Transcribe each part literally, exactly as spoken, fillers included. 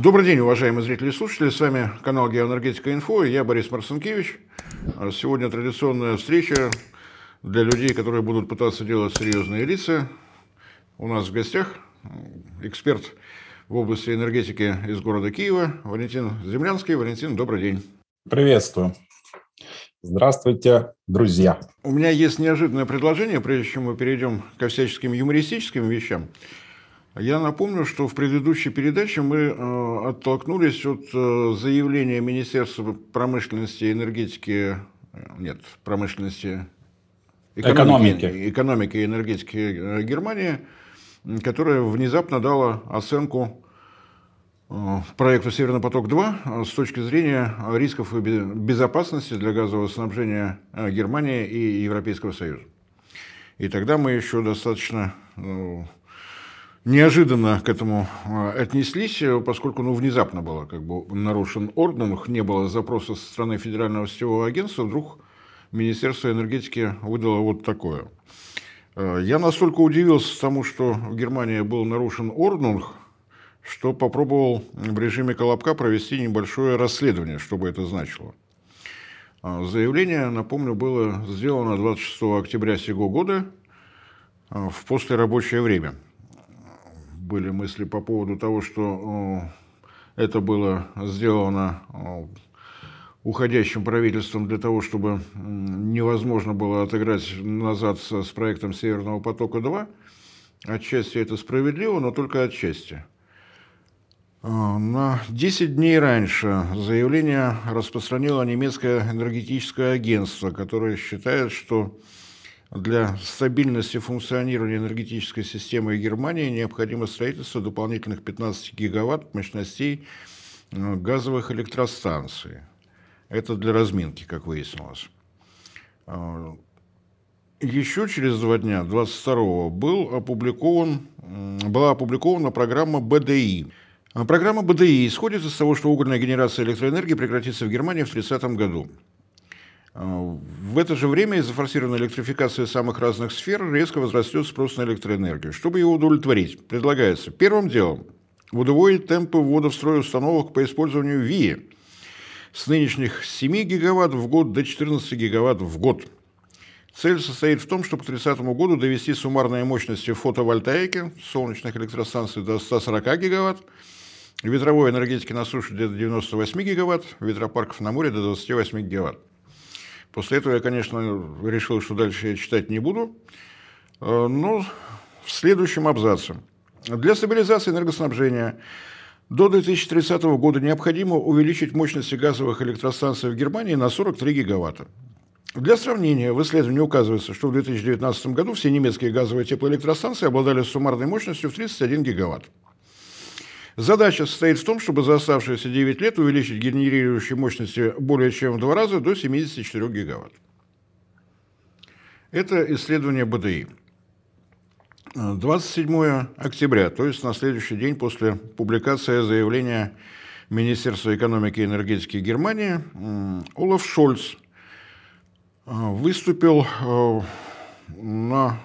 Добрый день, уважаемые зрители и слушатели. С вами канал Геоэнергетика Инфо. Я Борис Марсенкевич. Сегодня традиционная встреча для людей, которые будут пытаться делать серьезные лица. У нас в гостях эксперт в области энергетики из города Киева Валентин Землянский. Валентин, добрый день. Приветствую. Здравствуйте, друзья. У меня есть неожиданное предложение, прежде чем мы перейдем ко всяческим юмористическим вещам. Я напомню, что в предыдущей передаче мы оттолкнулись от заявления Министерства промышленности и энергетики, нет, промышленности экономики. Экономики. экономики и энергетики Германии, которая внезапно дала оценку проекту «Северный поток-два» с точки зрения рисков и безопасности для газового снабжения Германии и Европейского Союза. И тогда мы еще достаточно неожиданно к этому отнеслись, поскольку ну, внезапно был как бы, нарушен ордер, не было запроса со стороны Федерального сетевого агентства, вдруг Министерство энергетики выдало вот такое. Я настолько удивился тому, что в Германии был нарушен ордер, что попробовал в режиме Колобка провести небольшое расследование, что бы это значило. Заявление, напомню, было сделано двадцать шестого октября сего года в послерабочее время. Были мысли по поводу того, что это было сделано уходящим правительством для того, чтобы невозможно было отыграть назад с проектом «Северного потока-два». Отчасти это справедливо, но только отчасти. На десять дней раньше заявление распространило немецкое энергетическое агентство, которое считает, что для стабильности функционирования энергетической системы Германии необходимо строительство дополнительных пятнадцати гигаватт мощностей газовых электростанций. Это для разминки, как выяснилось. Еще через два дня, двадцать второго, был опубликован, была опубликована программа БДИ. Программа БДИ исходит из того, что угольная генерация электроэнергии прекратится в Германии в тридцатом году. В это же время из-за форсированной электрификации самых разных сфер резко возрастет спрос на электроэнергию. Чтобы его удовлетворить, предлагается первым делом удвоить темпы ввода в строй установок по использованию ВИИ с нынешних семи гигаватт в год до четырнадцати гигаватт в год. Цель состоит в том, чтобы к тридцатому году довести суммарные мощности фотовольтаики, солнечных электростанций до ста сорока гигаватт, ветровой энергетики на суше до девяноста восьми гигаватт, ветропарков на море до двадцати восьми гигаватт. После этого я, конечно, решил, что дальше я читать не буду, но в следующем абзаце. Для стабилизации энергоснабжения до две тысячи тридцатого года необходимо увеличить мощности газовых электростанций в Германии на сорок три гигаватта. Для сравнения, в исследовании указывается, что в две тысячи девятнадцатом году все немецкие газовые теплоэлектростанции обладали суммарной мощностью в тридцать один гигаватт. Задача состоит в том, чтобы за оставшиеся девять лет увеличить генерирующие мощности более чем в два раза до семидесяти четырёх гигаватт. Это исследование БДИ. двадцать седьмого октября, то есть на следующий день после публикации заявления Министерства экономики и энергетики Германии, Олаф Шольц выступил на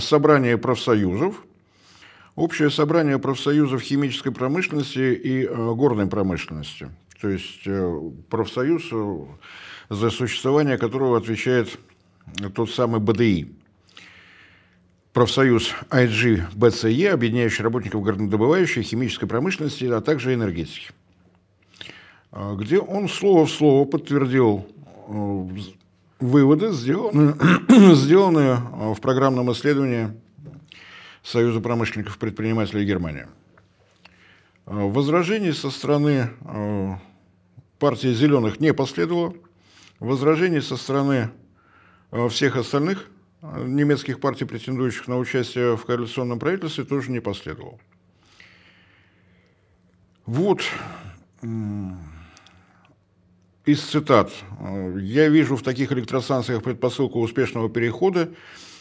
собрании профсоюзов. Общее собрание профсоюзов химической промышленности и горной промышленности. То есть профсоюз, за существование которого отвечает тот самый БДИ. Профсоюз ай джи би си и, объединяющий работников горнодобывающей, химической промышленности, а также энергетики. Где он слово в слово подтвердил выводы, сделанные в программном исследовании Союза промышленников-предпринимателей Германии. Возражений со стороны партии «Зеленых» не последовало. Возражений со стороны всех остальных немецких партий, претендующих на участие в коалиционном правительстве, тоже не последовало. Вот из цитат. «Я вижу в таких электростанциях предпосылку успешного перехода.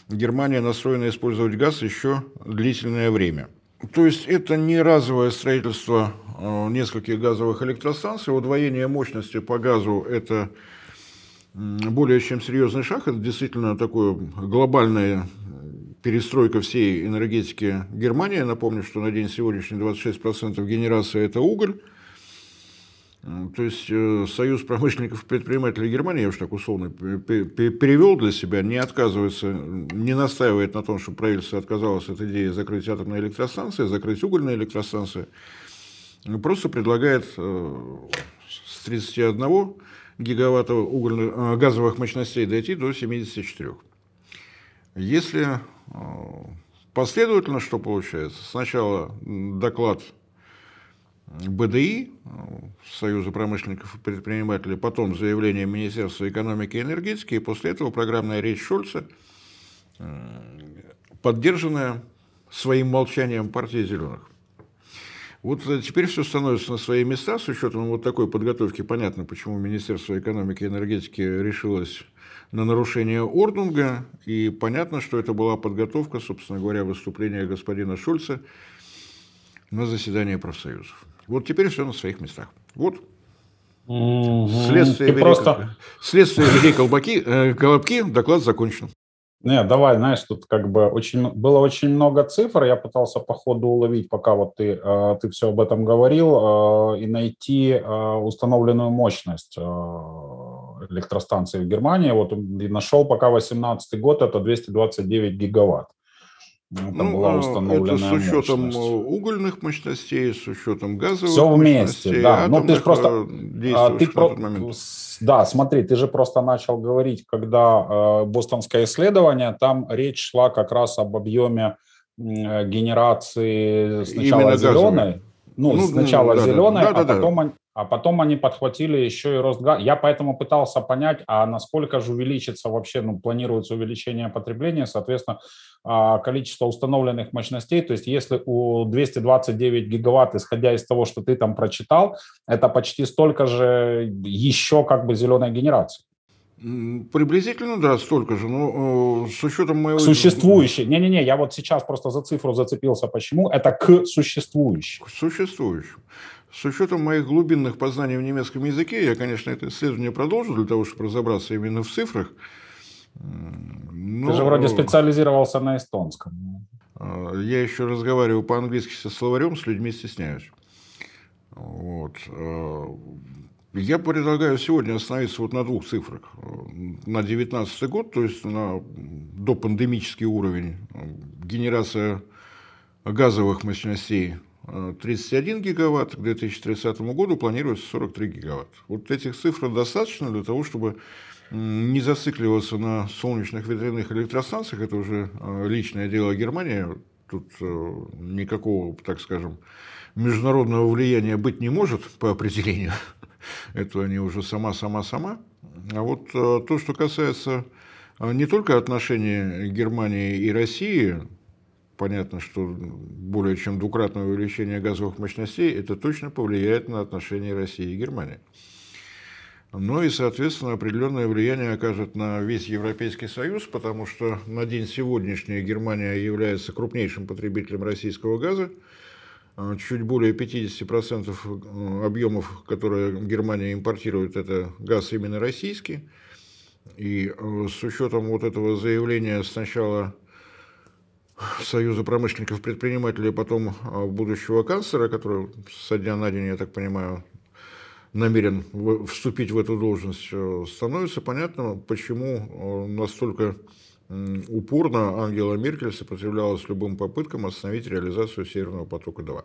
Германия настроена использовать газ еще длительное время». То есть это не разовое строительство нескольких газовых электростанций. Удвоение мощности по газу – это более чем серьезный шаг. Это действительно такое глобальное перестройка всей энергетики Германии. Напомню, что на день сегодняшний двадцать шесть процентов генерации – это уголь. То есть Союз промышленников-предпринимателей Германии, я уж так условно перевел для себя, не отказывается, не настаивает на том, что правительство отказалось от идеи закрыть атомные электростанции, закрыть угольные электростанции, просто предлагает с тридцати одного гигаватта угольных, газовых мощностей дойти до семидесяти четырёх. Если последовательно, что получается? Сначала доклад БДИ, Союза промышленников и предпринимателей, потом заявление Министерства экономики и энергетики, и после этого программная речь Шольца, поддержанная своим молчанием партии «Зеленых». Вот теперь все становится на свои места, с учетом вот такой подготовки, понятно, почему Министерство экономики и энергетики решилось на нарушение Ордунга, и понятно, что это была подготовка, собственно говоря, выступления господина Шольца на заседании профсоюзов. Вот теперь все на своих местах. Вот. Mm-hmm. Следствие великой... просто... Следствие великой колбаки, э, колобки, доклад закончен. Не, давай, знаешь, тут как бы очень, было очень много цифр, я пытался по ходу уловить, пока вот ты, э, ты все об этом говорил, э, и найти э, установленную мощность э, электростанции в Германии. Вот и нашел пока восемнадцатый год, это двести двадцать девять гигаватт. Это, ну, была установленная, это с учетом мощность угольных мощностей, с учетом газовых мощностей. Все вместе, мощностей, да. Но ты же просто ты про... Да, смотри, ты же просто начал говорить, когда э, бостонское исследование, там речь шла как раз об объеме э, генерации сначала зеленой, ну, ну, сначала да, зеленой, да, да, а, да, потом да. Они, а потом они подхватили еще и Росгаз. Я поэтому пытался понять, а насколько же увеличится вообще, ну, планируется увеличение потребления, соответственно, количество установленных мощностей, то есть если у двухсот двадцати девяти гигаватт, исходя из того, что ты там прочитал, это почти столько же еще как бы зеленой генерации. Приблизительно, да, столько же, но э, с учетом моего... Существующей. Не-не-не, я вот сейчас просто за цифру зацепился. Почему? Это к существующим. К существующим. С учетом моих глубинных познаний в немецком языке, я, конечно, это исследование продолжу для того, чтобы разобраться именно в цифрах. Но... Ты же вроде специализировался на эстонском. Я еще разговариваю по-английски со словарем, с людьми стесняюсь. Вот. Я предлагаю сегодня остановиться вот на двух цифрах. На девятнадцатый год, то есть на допандемический уровень, генерация газовых мощностей тридцать один гигаватт, к две тысячи тридцатому году планируется сорок три гигаватта. Вот этих цифр достаточно для того, чтобы не зацикливаться на солнечных ветряных электростанциях, это уже личное дело Германии, тут никакого, так скажем, международного влияния быть не может по определению, это они уже сама-сама-сама. А вот то, что касается не только отношений Германии и России, понятно, что более чем двукратное увеличение газовых мощностей, это точно повлияет на отношения России и Германии. Ну и, соответственно, определенное влияние окажет на весь Европейский Союз, потому что на день сегодняшний Германия является крупнейшим потребителем российского газа. Чуть более пятидесяти процентов объемов, которые Германия импортирует, это газ именно российский. И с учетом вот этого заявления сначала Союза промышленников-предпринимателей, потом будущего канцлера, который со дня на день, я так понимаю, намерен вступить в эту должность, становится понятно, почему настолько упорно Ангела Меркель сопротивлялась любым попыткам остановить реализацию Северного потока-два.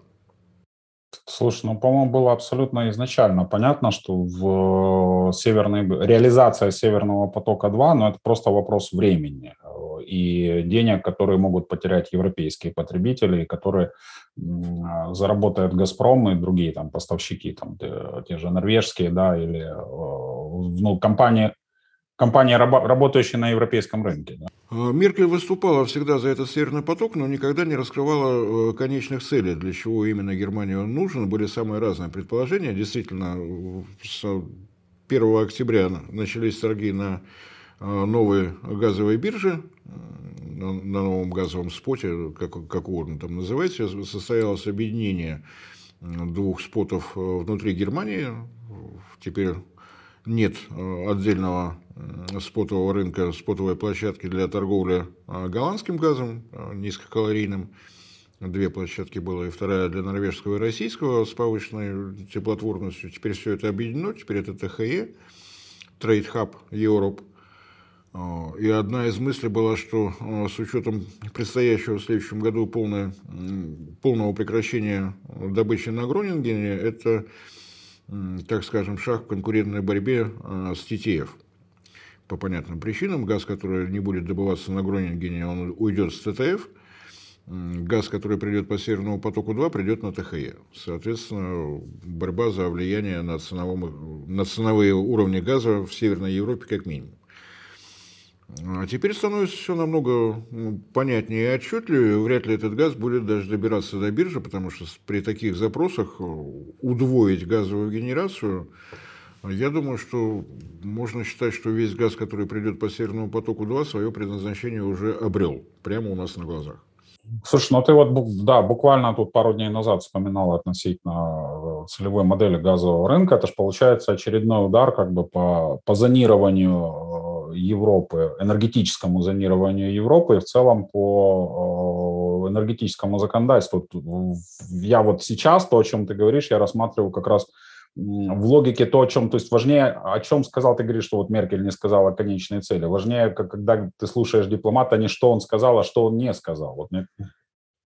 Слушай, ну, по-моему, было абсолютно изначально понятно, что в северной... реализация Северного потока-два, ну, это просто вопрос времени и денег, которые могут потерять европейские потребители, которые заработают Газпром и другие там поставщики, там те же норвежские, да, или, ну, компании, компании, работающие на европейском рынке. Да. Меркель выступала всегда за этот Северный поток, но никогда не раскрывала конечных целей, для чего именно Германии он нужен. Были самые разные предположения. Действительно, с первого октября начались торги на новые газовые биржи, на новом газовом споте, как, как угодно там называется, состоялось объединение двух спотов внутри Германии. Теперь нет отдельного спотового рынка, спотовой площадки для торговли голландским газом, низкокалорийным. Две площадки было, и вторая для норвежского и российского с повышенной теплотворностью. Теперь все это объединено, теперь это Т Х Е, Trade Hub Europe. И одна из мыслей была, что с учетом предстоящего в следующем году полное, полного прекращения добычи на Гронингене, это, так скажем, шаг в конкурентной борьбе с Т Т Ф. По понятным причинам, газ, который не будет добываться на Гронингене, он уйдет с Т Т Ф. Газ, который придет по Северному потоку два, придет на Т Х Е. Соответственно, борьба за влияние на, ценовом, на ценовые уровни газа в Северной Европе как минимум. А теперь становится все намного понятнее и отчетливее. Вряд ли этот газ будет даже добираться до биржи, потому что при таких запросах удвоить газовую генерацию, я думаю, что можно считать, что весь газ, который придет по Северному потоку два, свое предназначение уже обрел прямо у нас на глазах. Слушай, ну ты вот да, буквально тут пару дней назад вспоминал относительно целевой модели газового рынка. Это же получается очередной удар как бы по, по зонированию Европы, энергетическому зонированию Европы и в целом по энергетическому законодательству. Я вот сейчас, то, о чем ты говоришь, я рассматриваю как раз в логике то, о чем, то есть важнее, о чем сказал, ты говоришь, что вот Меркель не сказала конечные цели. Важнее, когда ты слушаешь дипломата, не что он сказал, а что он не сказал. Вот мне,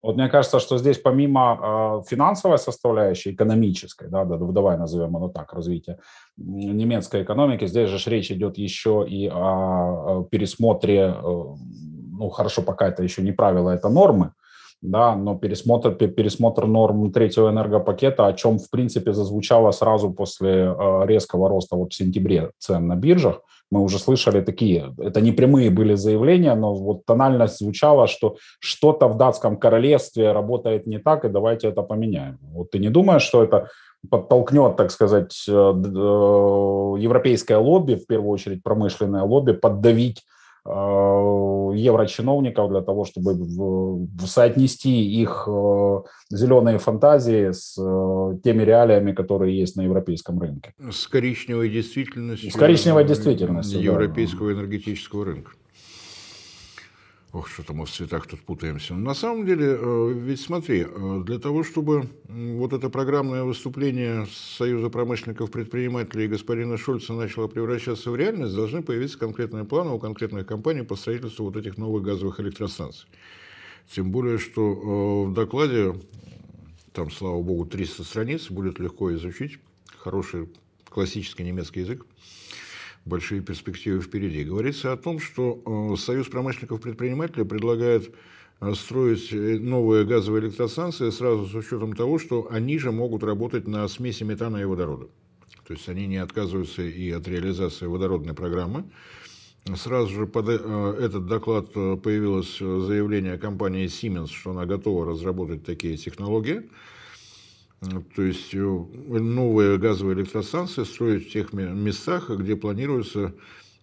вот мне кажется, что здесь помимо э, финансовой составляющей, экономической, да, да, давай назовем оно так, развитие немецкой экономики, здесь же речь идет еще и о пересмотре, э, ну хорошо, пока это еще не правило, это нормы, да, но пересмотр, пересмотр норм третьего энергопакета, о чем, в принципе, зазвучало сразу после резкого роста вот в сентябре цен на биржах. Мы уже слышали такие, это не прямые были заявления, но вот тональность звучала, что что-то в датском королевстве работает не так, и давайте это поменяем. Вот ты не думаешь, что это подтолкнет, так сказать, европейское лобби, в первую очередь промышленное лобби, поддавить еврочиновников для того, чтобы соотнести их зеленые фантазии с теми реалиями, которые есть на европейском рынке? С коричневой действительностью, с коричневой действительностью европейского, да, энергетического рынка. Ох, что-то мы в цветах тут путаемся. На самом деле, ведь смотри, для того, чтобы вот это программное выступление Союза промышленников-предпринимателей господина Шольца начало превращаться в реальность, должны появиться конкретные планы у конкретных компаний по строительству вот этих новых газовых электростанций. Тем более, что в докладе, там, слава богу, триста страниц, будет легко изучить, хороший классический немецкий язык. Большие перспективы впереди. Говорится о том, что Союз промышленников-предпринимателей предлагает строить новые газовые электростанции сразу с учетом того, что они же могут работать на смеси метана и водорода. То есть они не отказываются и от реализации водородной программы. Сразу же под этот доклад появилось заявление компании Сименс, что она готова разработать такие технологии. То есть новые газовые электростанции строить в тех местах, где планируются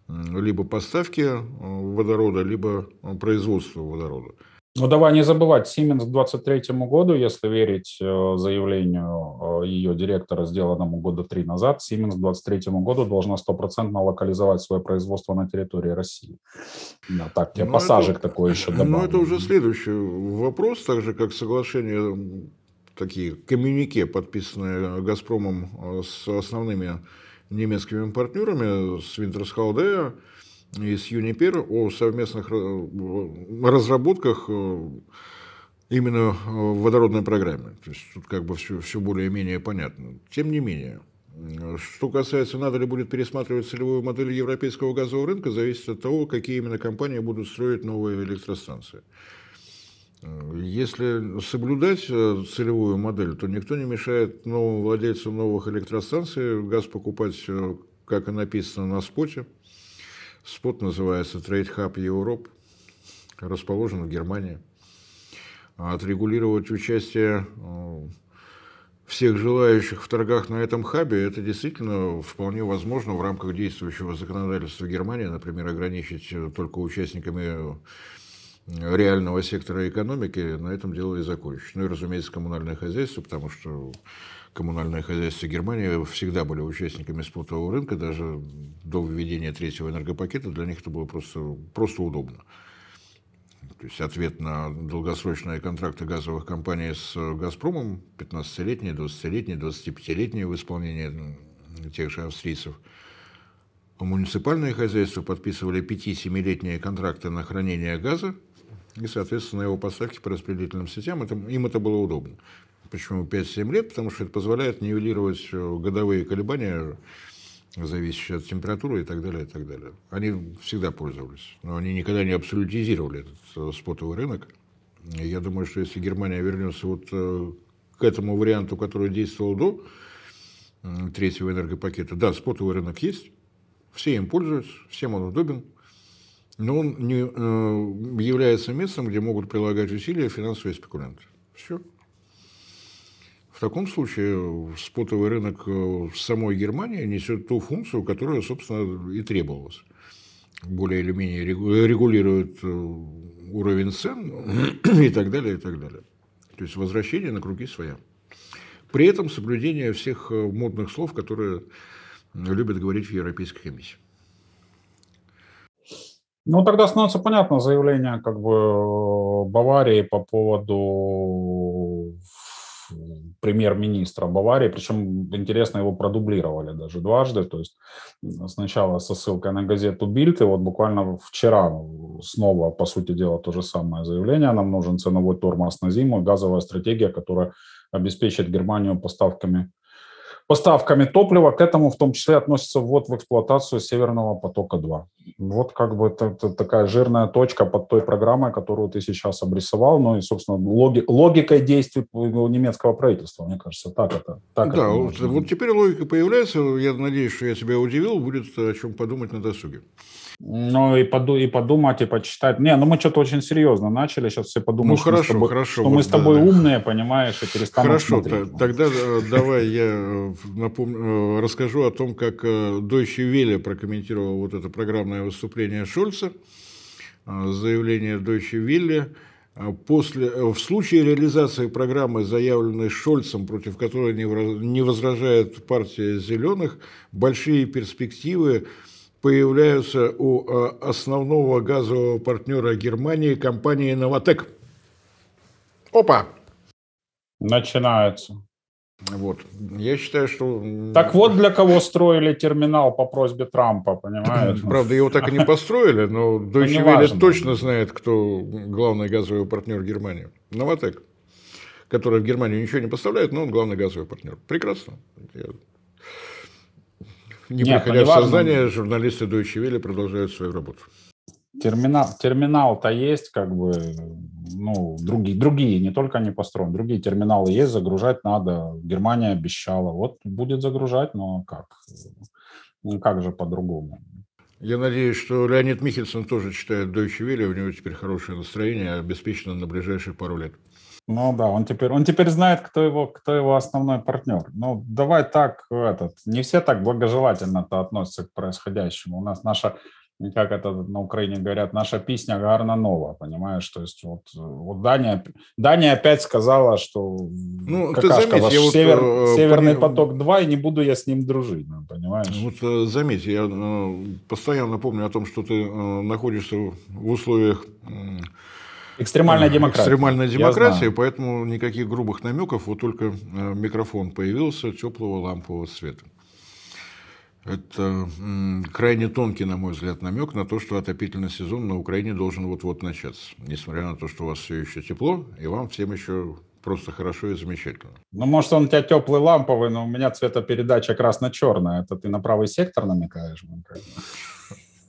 либо поставки водорода, либо производство водорода. Ну давай не забывать, Сименс к двадцать третьему году, если верить заявлению ее директора, сделанному года три назад, Сименс к двадцать третьему году должна стопроцентно локализовать свое производство на территории России. Да, так, тебе пассажик это, такой еще добавил. Ну это уже следующий вопрос, так же как соглашение... такие коммюнике, подписанные «Газпромом» с основными немецкими партнерами, с «Винтерсхалде» и с «Юнипер», о совместных разработках именно в водородной программе. То есть тут как бы все, все более-менее понятно. Тем не менее, что касается, надо ли будет пересматривать целевую модель европейского газового рынка, зависит от того, какие именно компании будут строить новые электростанции. Если соблюдать целевую модель, то никто не мешает новым владельцам новых электростанций газ покупать, как и написано, на споте. Спот называется Trade Hub Europe, расположен в Германии. Отрегулировать участие всех желающих в торгах на этом хабе, это действительно вполне возможно в рамках действующего законодательства Германии, например, ограничить только участниками реального сектора экономики, на этом дело и закончится. Ну и, разумеется, коммунальное хозяйство, потому что коммунальное хозяйство Германии всегда были участниками спотового рынка, даже до введения третьего энергопакета для них это было просто, просто удобно. То есть ответ на долгосрочные контракты газовых компаний с «Газпромом», пятнадцатилетние, двадцатилетние, двадцатипятилетние в исполнении тех же австрийцев. Муниципальные хозяйства подписывали пяти-семилетние контракты на хранение газа и, соответственно, его поставки по распределительным сетям. Это, им это было удобно. Почему пять-семь лет? Потому что это позволяет нивелировать годовые колебания, зависящие от температуры и так далее, и так далее. Они всегда пользовались, но они никогда не абсолютизировали этот спотовый рынок. И я думаю, что если Германия вернется вот к этому варианту, который действовал до третьего энергопакета, да, спотовый рынок есть, все им пользуются, всем он удобен, но он не э, является местом, где могут прилагать усилия финансовые спекулянты. Все. В таком случае спотовый рынок в самой Германии несет ту функцию, которая, собственно, и требовалась. Более или менее регулирует уровень цен и так далее, и так далее. То есть возвращение на круги своя. При этом соблюдение всех модных слов, которые любят говорить в Европейской комиссии. Ну, тогда становится понятно заявление как бы Баварии по поводу премьер-министра Баварии, причем, интересно, его продублировали даже дважды, то есть сначала со ссылкой на газету «Бильд», и вот буквально вчера снова, по сути дела, то же самое заявление: нам нужен ценовой тормоз на зиму, газовая стратегия, которая обеспечит Германию поставками Поставками топлива. К этому в том числе относится ввод в эксплуатацию Северного потока-два. Вот как бы это, это такая жирная точка под той программой, которую ты сейчас обрисовал. Ну и, собственно, логи, логикой действий немецкого правительства, мне кажется, так это. Так да, это вот, вот теперь логика появляется. Я надеюсь, что я тебя удивил. Будет о чем подумать на досуге. Ну и, поду, и подумать, и почитать. Не, ну мы что-то очень серьезно начали. Сейчас все подумают, ну, хорошо, что, мы с тобой, хорошо, что вот, мы с тобой да, умные, понимаешь, и перестанут хорошо, смотреть. Хорошо, тогда давай я напомню, расскажу о том, как Deutsche Welle прокомментировал вот это программное выступление Шольца. Заявление Deutsche Welle: после, в случае реализации программы, заявленной Шольцем, против которой не возражает партия «Зеленых», большие перспективы появляются у основного газового партнера Германии, компании «Новатек». Опа! Начинается. Вот. Я считаю, что... Так вот для кого строили терминал по просьбе Трампа, понимаешь? Правда, его так и не построили, но Deutsche Welle точно знает, кто главный газовый партнер Германии. «Новатек», который в Германию ничего не поставляет, но он главный газовый партнер. Прекрасно. Не Нет, приходя в сознание, журналисты Deutsche Welle продолжают свою работу. Терминал, терминал-то есть, как бы, ну, другие, другие, не только не построены, другие терминалы есть, загружать надо. Германия обещала, вот будет загружать, но как? Ну, как же по-другому? Я надеюсь, что Леонид Михельсон тоже читает Deutsche Welle, у него теперь хорошее настроение, обеспечено на ближайшие пару лет. Ну да, он теперь, он теперь знает, кто его, кто его основной партнер. Ну давай так, этот, не все так благожелательно-то относятся к происходящему. У нас наша, как это на Украине говорят, наша песня гарна нова, понимаешь? То есть вот, вот Дания, Дания опять сказала, что ну, какашка, ты заметь, ваш север, вот, Северный пони... поток-два, и не буду я с ним дружить, понимаешь? Вот заметь, я постоянно помню о том, что ты находишься в условиях... Экстремальная демократия. Экстремальная демократия, поэтому никаких грубых намеков, вот только микрофон появился теплого лампового цвета. Это крайне тонкий, на мой взгляд, намек на то, что отопительный сезон на Украине должен вот-вот начаться. Несмотря на то, что у вас все еще тепло, и вам всем еще просто хорошо и замечательно. Ну, может, он у тебя теплый ламповый, но у меня цветопередача красно-черная. Это ты на правый сектор намекаешь?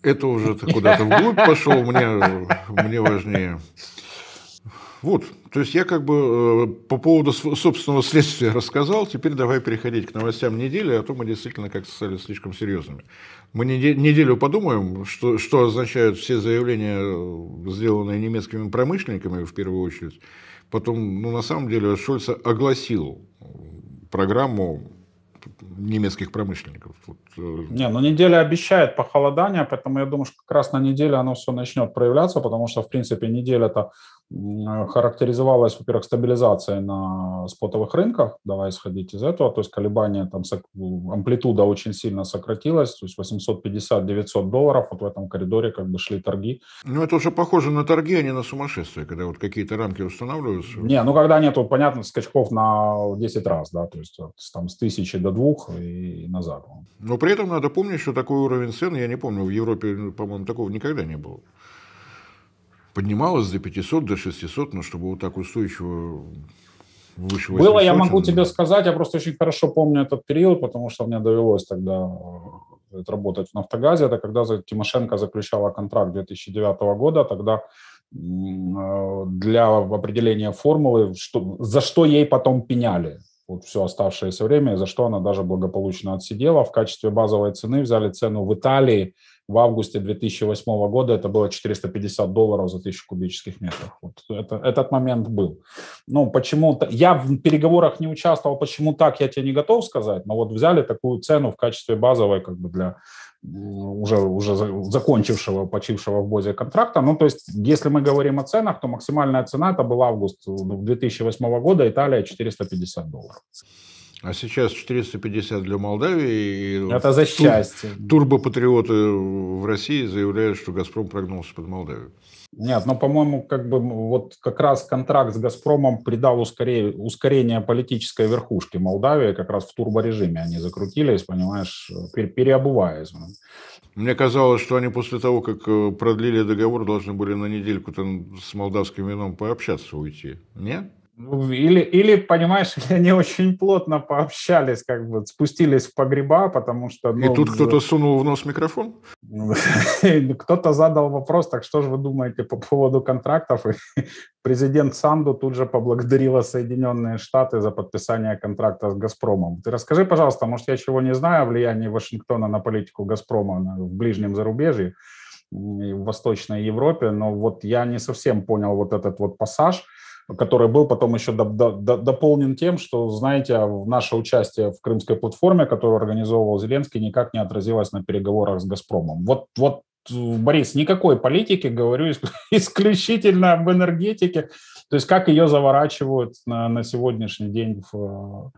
Это уже ты куда-то вглубь пошел, мне, мне важнее. Вот, то есть я как бы по поводу собственного следствия рассказал, теперь давай переходить к новостям недели, а то мы действительно как-то стали слишком серьезными. Мы неделю подумаем, что, что означают все заявления, сделанные немецкими промышленниками в первую очередь. Потом, ну на самом деле, Шольц огласил программу немецких промышленников. Не, ну неделя обещает похолодание, поэтому я думаю, что как раз на неделе оно все начнет проявляться, потому что, в принципе, неделя-то характеризовалась, во-первых, стабилизацией на спотовых рынках, давай исходить из этого, то есть колебание, там, амплитуда очень сильно сократилась, то есть восемьсот пятьдесят - девятьсот долларов, вот в этом коридоре как бы шли торги. Ну это уже похоже на торги, а не на сумасшествие, когда вот какие-то рамки устанавливаются. Не, ну когда нету, понятно, скачков на десять раз, да, то есть вот, там с тысячи до двух и назад. Но при этом надо помнить, что такой уровень цен, я не помню, в Европе, по-моему, такого никогда не было. Поднималось до пятисот, до шестисот, но чтобы вот так устойчиво выше восьмисот. Было, я могу тебе было. сказать, я просто очень хорошо помню этот период, потому что мне довелось тогда работать в «Нафтогазе». Это когда Тимошенко заключала контракт две тысячи девятого года, тогда для определения формулы, что, за что ей потом пеняли. Вот все оставшееся время, за что она даже благополучно отсидела. В качестве базовой цены взяли цену в Италии в августе две тысячи восьмого года. Это было четыреста пятьдесят долларов за тысячу кубических метров. Вот это, этот момент был. Ну, почему-то я в переговорах не участвовал, почему так, я тебе не готов сказать, но вот взяли такую цену в качестве базовой как бы для уже, уже закончившего, почившего в БОЗе контракта. Ну, то есть, если мы говорим о ценах, то максимальная цена, это был август две тысячи восьмого года, Италия четыреста пятьдесят долларов. А сейчас четыреста пятьдесят для Молдавии. Это за счастье. Турбопатриоты в России заявляют, что «Газпром» прогнулся под Молдавию. Нет, но, по-моему, как бы вот как раз контракт с «Газпромом» придал ускорение, ускорение политической верхушки Молдавии, как раз в турборежиме они закрутились, понимаешь, переобуваясь. Мне казалось, что они после того, как продлили договор, должны были на недельку там с молдавским вином пообщаться, уйти. Нет? Или, или, понимаешь, они очень плотно пообщались, как бы спустились в погреба, потому что... Ну, и тут кто-то сунул в нос микрофон? Кто-то задал вопрос, так что же вы думаете по поводу контрактов? И президент Санду тут же поблагодарила Соединенные Штаты за подписание контракта с «Газпромом». Ты расскажи, пожалуйста, может, я чего не знаю о влиянии Вашингтона на политику «Газпрома» в ближнем зарубежье, в Восточной Европе, но вот я не совсем понял вот этот вот пассаж, который был потом еще до, до, до, дополнен тем, что, знаете, наше участие в крымской платформе, которую организовывал Зеленский, никак не отразилось на переговорах с «Газпромом». Вот, вот, Борис, никакой политики, говорю исключительно об энергетике, то есть как ее заворачивают на, на сегодняшний день в,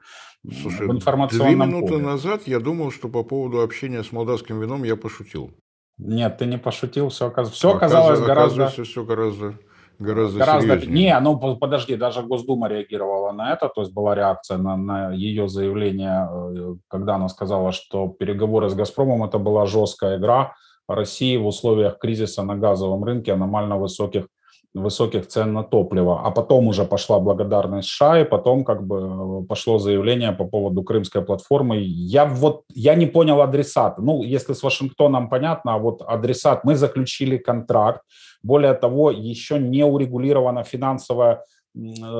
Слушай, в информационном поле. Две минуты назад я думал, что по поводу общения с молдавским вином я пошутил. Нет, ты не пошутил, все, оказ... все оказалось гораздо... Все гораздо... Гораздо, Гораздо Не, ну подожди, даже Госдума реагировала на это, то есть была реакция на, на ее заявление, когда она сказала, что переговоры с «Газпромом» — это была жесткая игра России в условиях кризиса на газовом рынке, аномально высоких, высоких цен на топливо. А потом уже пошла благодарность США, и потом как бы пошло заявление по поводу крымской платформы. Я вот, я не понял адресата. Ну, если с Вашингтоном понятно, а вот адресат, мы заключили контракт. Более того, еще не урегулирована финансовая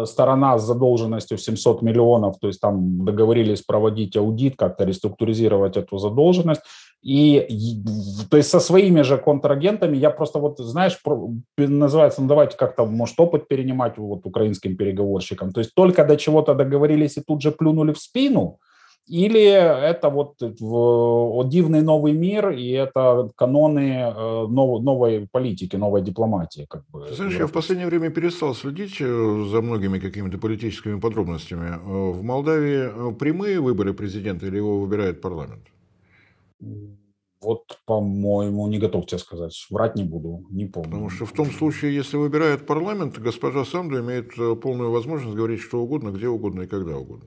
сторона с задолженностью в семьсот миллионов, то есть там договорились проводить аудит, как-то реструктуризировать эту задолженность. И то есть со своими же контрагентами я просто вот, знаешь, называется, ну давайте как-то, может, опыт перенимать вот украинским переговорщикам. То есть только до чего-то договорились и тут же плюнули в спину. Или это вот в дивный новый мир, и это каноны новой политики, новой дипломатии. Как бы. Знаешь, я в последнее время перестал следить за многими какими-то политическими подробностями. В Молдавии прямые выборы президента или его выбирает парламент? Вот, по-моему, не готов тебе сказать. Врать не буду, не помню. Потому что в том случае, если выбирает парламент, госпожа Санду имеет полную возможность говорить что угодно, где угодно и когда угодно.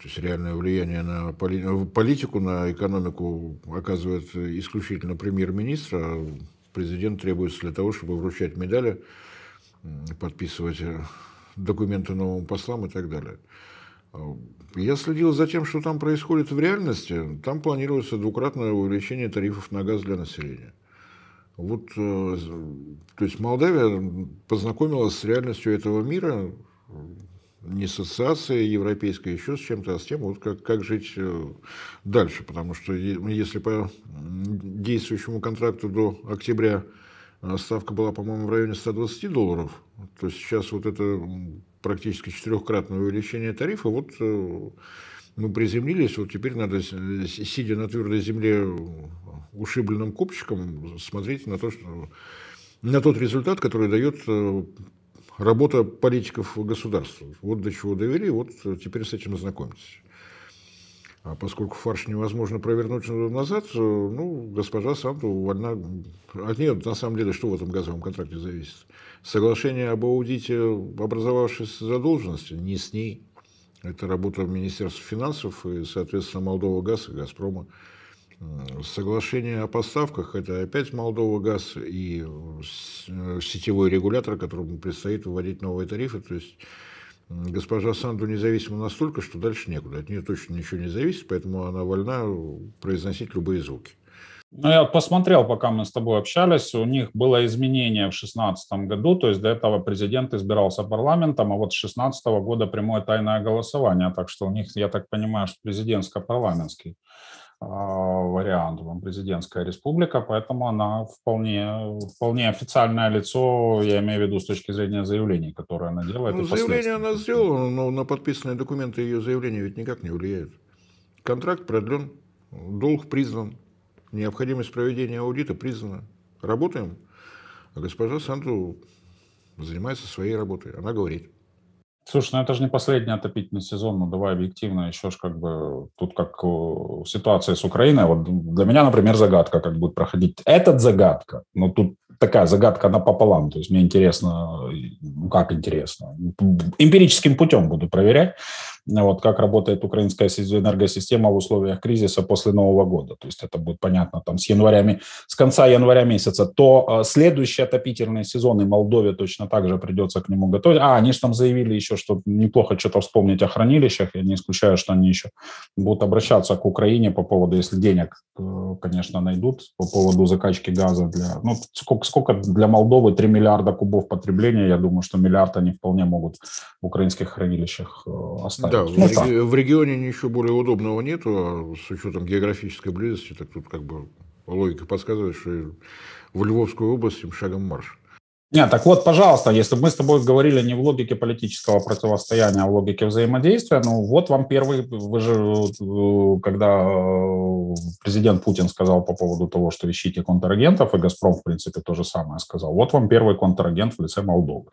То есть реальное влияние на политику, на экономику оказывает исключительно премьер-министр, а президент требуется для того, чтобы вручать медали, подписывать документы новым послам и так далее. Я следил за тем, что там происходит в реальности. Там планируется двукратное увеличение тарифов на газ для населения. Вот, то есть Молдавия познакомилась с реальностью этого мира, не с ассоциацией европейской, еще с чем-то, а с тем, вот как, как жить дальше. Потому что если по действующему контракту до октября ставка была, по-моему, в районе ста двадцати долларов, то сейчас вот это практически четырехкратное увеличение тарифа вот мы приземлились, вот теперь надо, сидя на твердой земле ушибленным копчиком, смотреть на то, что, на тот результат, который дает работа политиков государства. Вот до чего довели, вот теперь с этим ознакомьтесь. А поскольку фарш невозможно провернуть назад, ну, госпожа Санду увольна. От нее, на самом деле, что в этом газовом контракте зависит? Соглашение об аудите образовавшейся задолженности не с ней. Это работа Министерства финансов и, соответственно, Молдова ГАЗ и Газпрома. Соглашение о поставках – это опять Молдова ГАЗ и сетевой регулятор, которому предстоит вводить новые тарифы. То есть госпожа Санду независима настолько, что дальше некуда. От нее точно ничего не зависит, поэтому она вольна произносить любые звуки. Ну, я посмотрел, пока мы с тобой общались, у них было изменение в шестнадцатом году, то есть до этого президент избирался парламентом, а вот с шестнадцатого года прямое тайное голосование, так что у них, я так понимаю, что президентско-парламентский э, вариант, президентская республика, поэтому она вполне, вполне официальное лицо, я имею в виду с точки зрения заявлений, которые она делает. Ну, заявление она сделала, но на подписанные документы ее заявление ведь никак не влияет. Контракт продлен, долг признан. Необходимость проведения аудита признана. Работаем. А госпожа Санду занимается своей работой. Она говорит. Слушай, ну это же не последний отопительный сезон, ну давай объективно, еще ж как бы тут как ситуация с Украиной. Вот для меня, например, загадка, как будет проходить. Этот загадка, но тут такая загадка напополам, то есть мне интересно, ну как интересно, эмпирическим путем буду проверять, вот как работает украинская энергосистема в условиях кризиса после Нового года, то есть это будет понятно там с января, с конца января месяца, то следующий отопительный сезон и Молдове точно так же придется к нему готовить. А, они же там заявили еще, что неплохо что-то вспомнить о хранилищах, я не исключаю, что они еще будут обращаться к Украине по поводу, если денег, конечно, найдут, по поводу закачки газа для, ну, сколько Сколько для Молдовы три миллиарда кубов потребления, я думаю, что миллиард они вполне могут в украинских хранилищах оставить. Да, ну, в, реги- в регионе ничего более удобного нету, а с учетом географической близости, так тут как бы логика подсказывает, что в Львовскую область им шагом марш. Нет, так вот, пожалуйста, если бы мы с тобой говорили не в логике политического противостояния, а в логике взаимодействия, ну вот вам первый, вы же, когда президент Путин сказал по поводу того, что ищите контрагентов, и «Газпром», в принципе, то же самое сказал, вот вам первый контрагент в лице Молдовы.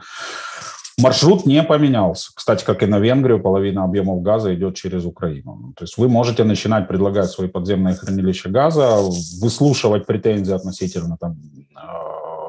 Маршрут не поменялся. Кстати, как и на Венгрию, половина объемов газа идет через Украину. То есть вы можете начинать предлагать свои подземные хранилища газа, выслушивать претензии относительно там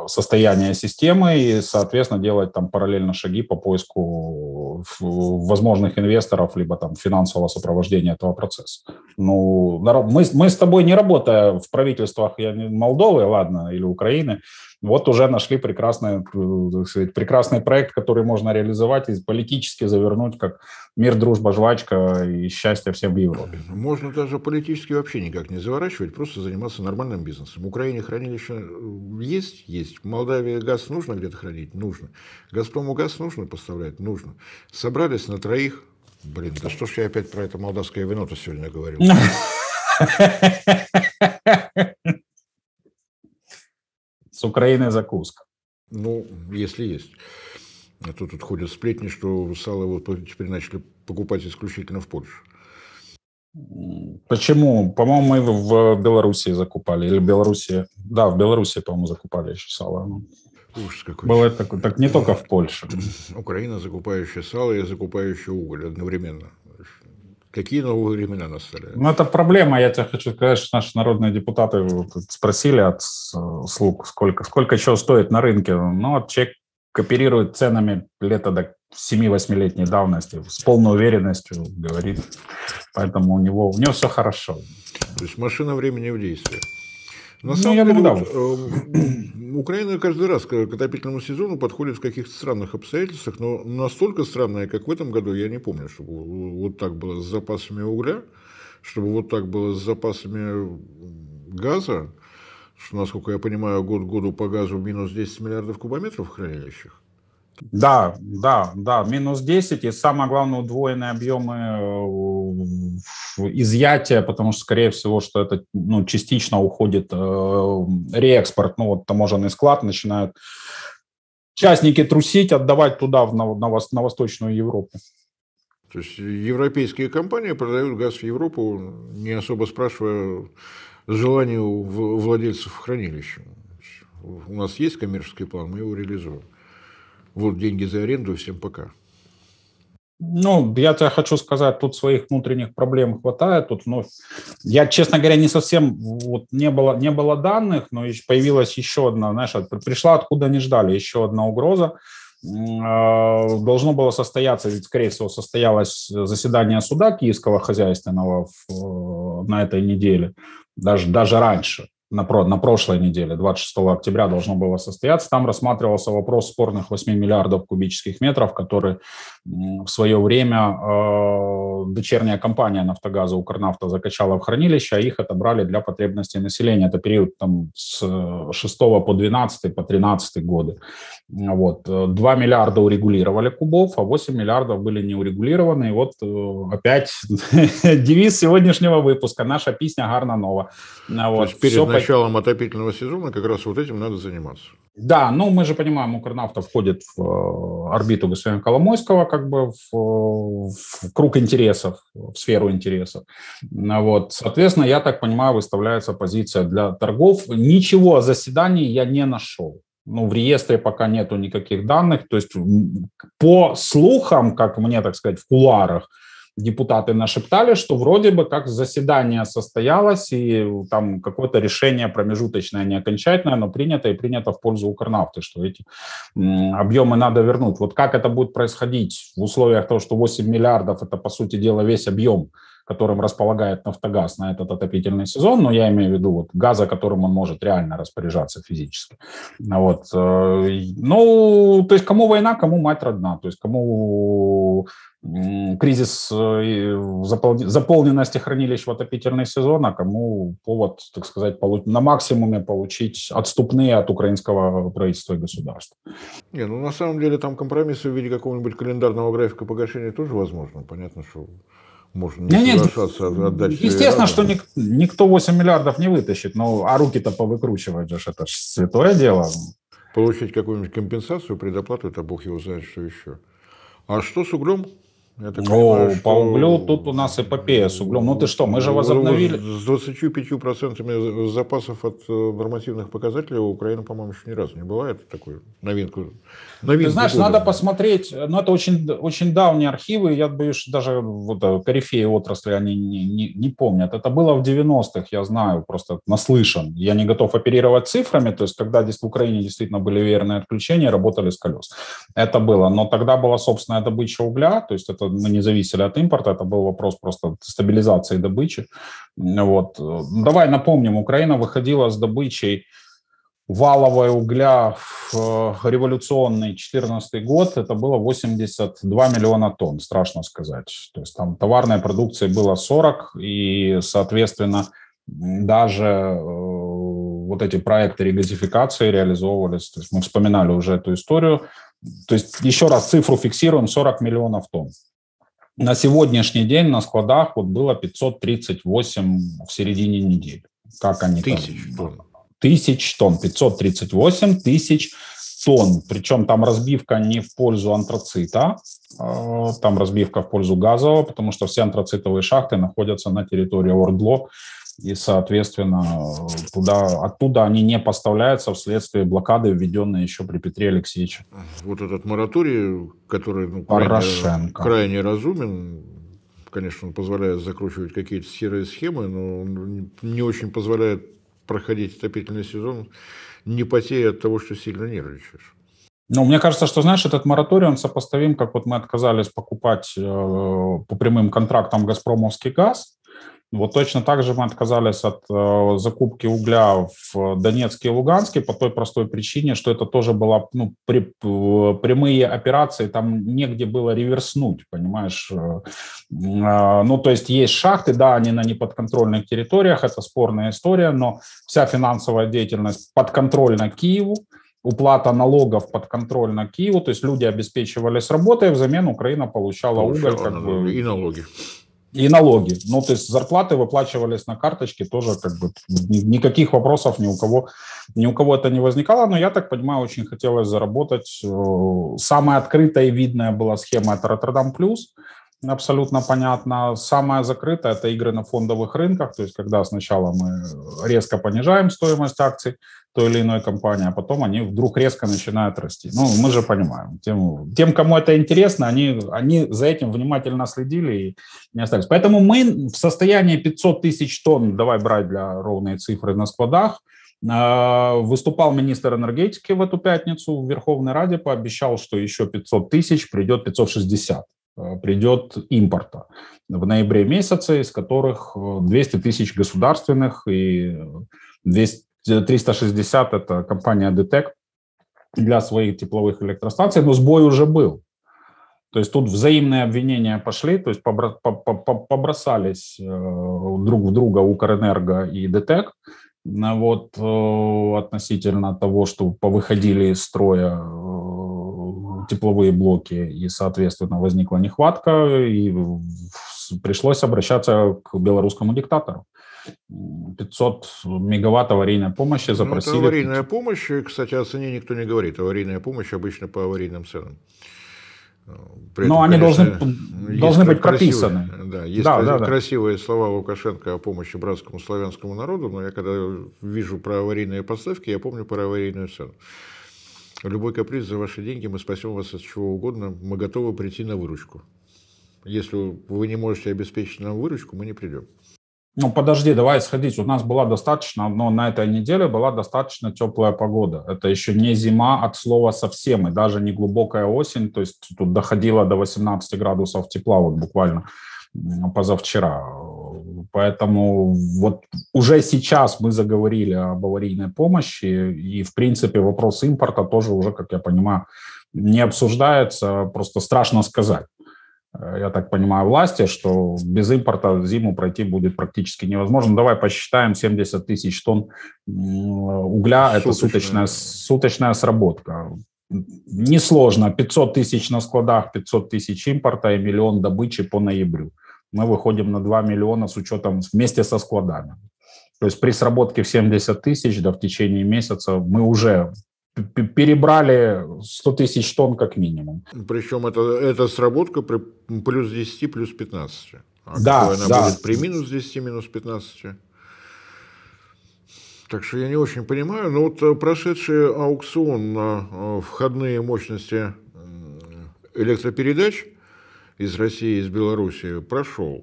состояние системы и, соответственно, делать там параллельно шаги по поиску возможных инвесторов либо там финансового сопровождения этого процесса. Ну, мы, мы с тобой, не работая в правительствах я не, Молдовы, ладно, или Украины, вот уже нашли прекрасный, так сказать, прекрасный проект, который можно реализовать и политически завернуть как мир, дружба, жвачка и счастье всем в Европе. Можно даже политически вообще никак не заворачивать, просто заниматься нормальным бизнесом. В Украине хранилище есть? Есть. В Молдавии газ нужно где-то хранить? Нужно. Газпрому газ нужно поставлять? Нужно. Собрались на троих. Блин, да что ж я опять про это молдавское вино-то сегодня говорил? С Украины закуска. Ну, если есть. А то тут ходят сплетни, что сало вот теперь начали покупать исключительно в Польше. Почему? По-моему, мы в Белоруссии закупали. Или в Белоруссии. Да, в Белоруссии, по-моему, закупали еще сало. Ужас какой. Было так, так не только в Польше. Украина, закупающая сало и закупающая уголь одновременно. Какие новые времена настали? Ну, это проблема. Я тебе хочу сказать, что наши народные депутаты спросили от слуг, сколько, сколько чего стоит на рынке. Ну, вот человек оперирует ценами лета до семи-восьмилетней давности, с полной уверенностью говорит. Поэтому у него, у него все хорошо. То есть машина времени в действии. На самом ну, деле, вот, Украина каждый раз к отопительному сезону подходит в каких-то странных обстоятельствах, но настолько странное, как в этом году, я не помню, чтобы вот так было с запасами угля, чтобы вот так было с запасами газа, что, насколько я понимаю, год к году по газу минус десять миллиардов кубометров в хранилищах. Да, да, да, минус десять, и самое главное, удвоенные объемы изъятия, потому что, скорее всего, что это ну, частично уходит э, реэкспорт, ну вот таможенный склад начинают частники трусить, отдавать туда, в, на, на, на Восточную Европу. То есть европейские компании продают газ в Европу, не особо спрашивая желания у владельцев хранилища. У нас есть коммерческий план, мы его реализуем. Вот деньги за аренду, всем пока. Ну, я тебе хочу сказать, тут своих внутренних проблем хватает. Тут вновь, я, честно говоря, не совсем, вот, не было, не было данных, но появилась еще одна, знаешь, пришла откуда не ждали, еще одна угроза. Должно было состояться, ведь, скорее всего, состоялось заседание суда Киевского хозяйственного в, на этой неделе, даже, даже раньше, на, про, на прошлой неделе, двадцать шестого октября должно было состояться. Там рассматривался вопрос спорных восьми миллиардов кубических метров, которые в свое время э, дочерняя компания «Нафтогаза» «Укрнафта» закачала в хранилище, а их отобрали для потребностей населения. Это период там, с шестого по двенадцатый, по тринадцатый годы. Вот. два миллиарда урегулировали кубов, а восемь миллиардов были не урегулированы. И вот опять девиз сегодняшнего выпуска. Наша песня гарна нова. То есть перед началом отопительного сезона как раз вот этим надо заниматься. Да, ну мы же понимаем, «Укрнафта» входит в орбиту господина Коломойского, как бы в, в круг интересов, в сферу интересов. Вот. Соответственно, я так понимаю, выставляется позиция для торгов. Ничего о заседании я не нашел. Ну, в реестре пока нету никаких данных. То есть по слухам, как мне, так сказать, в кулуарах, депутаты нашептали, что вроде бы как заседание состоялось, и там какое-то решение промежуточное, не окончательное, но принято, и принято в пользу «Укрнафты», что эти объемы надо вернуть. Вот как это будет происходить в условиях того, что восемь миллиардов – это, по сути дела, весь объем, которым располагает «Нафтогаз» на этот отопительный сезон, но я имею в виду вот газа, которым он может реально распоряжаться физически. Вот. Ну, то есть кому война, кому мать родна, то есть кому кризис заполненности хранилищ в отопительный сезон, а кому повод, так сказать, на максимуме получить отступные от украинского правительства и государства. Не, ну на самом деле там компромиссы в виде какого-нибудь календарного графика погашения тоже возможно, понятно, что... Можно не нет, соглашаться, отдать. Естественно, что ник- никто восемь миллиардов не вытащит, но а руки-то повыкручивать, это же святое дело. Получить какую-нибудь компенсацию, предоплату, это бог его знает, что еще. А что с углем? Я так понимаю, О, что... по углю тут у нас эпопея с углем. Ну ты что, мы же возобновили... С двадцатью пятью процентами запасов от нормативных показателей Украина, по-моему, еще ни разу не была. Это такую новинку. новинку ты знаешь, года. Надо посмотреть, но это очень, очень давние архивы, я боюсь, даже вот, корифеи отрасли они не, не, не помнят. Это было в девяностых, я знаю, просто наслышан. Я не готов оперировать цифрами, то есть когда здесь в Украине действительно были веерные отключения, работали с колес. Это было, но тогда была собственная добыча угля, то есть это мы не зависели от импорта, это был вопрос просто стабилизации добычи. Вот. Давай напомним, Украина выходила с добычей валовой угля в революционный четырнадцатый год, это было восемьдесят два миллиона тонн, страшно сказать. То есть там товарной продукции было сорок, и, соответственно, даже вот эти проекты регазификации реализовывались. То есть мы вспоминали уже эту историю. То есть еще раз цифру фиксируем, сорок миллионов тонн. На сегодняшний день на складах вот было пятьсот тридцать восемь в середине недели. Как они тысяч там? Тонн. Тысяч тонн. пятьсот тридцать восемь тысяч тонн. Причем там разбивка не в пользу антрацита, там разбивка в пользу газового, потому что все антрацитовые шахты находятся на территории Ордло. И, соответственно, туда, оттуда они не поставляются вследствие блокады, введенной еще при Петре Алексеевиче. Вот этот мораторий, который ну, крайне, крайне разумен, конечно, он позволяет закручивать какие-то серые схемы, но он не очень позволяет проходить отопительный сезон, не потея от того, что сильно нервничаешь. Ну, мне кажется, что, знаешь, этот мораторий, он сопоставим, как вот мы отказались покупать э, по прямым контрактам «Газпромовский газ». Вот точно так же мы отказались от э, закупки угля в Донецке и Луганске по той простой причине, что это тоже была ну, при, прямые операции, там негде было реверснуть, понимаешь. Э, ну, то есть есть шахты, да, они на неподконтрольных территориях, это спорная история, но вся финансовая деятельность подконтрольна Киеву, уплата налогов подконтрольна Киеву, то есть люди обеспечивались работой, взамен Украина получала, получала уголь. Как бы, и налоги. И налоги. Ну, то есть зарплаты выплачивались на карточке, тоже как бы никаких вопросов ни у кого, ни у кого это не возникало. Но я так понимаю, очень хотелось заработать. Самая открытая и видная была схема «Роттердам плюс». абсолютно понятно. Самое закрытое – это игры на фондовых рынках, то есть когда сначала мы резко понижаем стоимость акций той или иной компании, а потом они вдруг резко начинают расти. Ну, мы же понимаем, тем, тем кому это интересно, они, они за этим внимательно следили и не остались. Поэтому мы в состоянии пятьсот тысяч тонн, давай брать для ровной цифры, на складах. Выступал министр энергетики в эту пятницу в Верховной Раде, пообещал, что еще пятьсот тысяч придет, пятьсот шестьдесят придет импорта в ноябре месяце, из которых двести тысяч государственных и двести, триста шестьдесят это компания ДТЭК для своих тепловых электростанций, но сбой уже был. То есть тут взаимные обвинения пошли, то есть побросались друг в друга Укрэнерго и ДТЭК. Вот, относительно того, что повыходили из строя тепловые блоки, и, соответственно, возникла нехватка, и пришлось обращаться к белорусскому диктатору. пятьсот мегаватт аварийной помощи запросили. Ну, это аварийная помощь, кстати, о цене никто не говорит. Аварийная помощь обычно по аварийным ценам. При Но этом, они конечно, должны, должны быть прописаны. Красивые, да, есть да, да, красивые да. слова Лукашенко о помощи братскому славянскому народу, но я когда вижу про аварийные поставки, я помню про аварийную цену. Любой каприз за ваши деньги, мы спасем вас от чего угодно, мы готовы прийти на выручку. Если вы не можете обеспечить нам выручку, мы не придем. Ну, подожди, давай сходить. У нас была достаточно, но на этой неделе была достаточно теплая погода. Это еще не зима от слова совсем, и даже не глубокая осень. То есть тут доходило до восемнадцати градусов тепла вот буквально позавчера. Поэтому вот уже сейчас мы заговорили об аварийной помощи, и, в принципе, вопрос импорта тоже уже, как я понимаю, не обсуждается. Просто страшно сказать. Я так понимаю, власти, что без импорта зиму пройти будет практически невозможно. Давай посчитаем, семьдесят тысяч тонн угля – это суточная, суточная сработка. Несложно, пятьсот тысяч на складах, пятьсот тысяч импорта и миллион добычи по ноябрю. Мы выходим на два миллиона с учетом вместе со складами. То есть при сработке в семьдесят тысяч, да, в течение месяца мы уже... перебрали сто тысяч тонн как минимум. Причем это, это сработка при плюс десять, плюс пятнадцать. А да, какой она да. будет при минус десять, минус пятнадцать? Так что я не очень понимаю. Но вот прошедший аукцион на входные мощности электропередач из России и из Белоруссии прошел.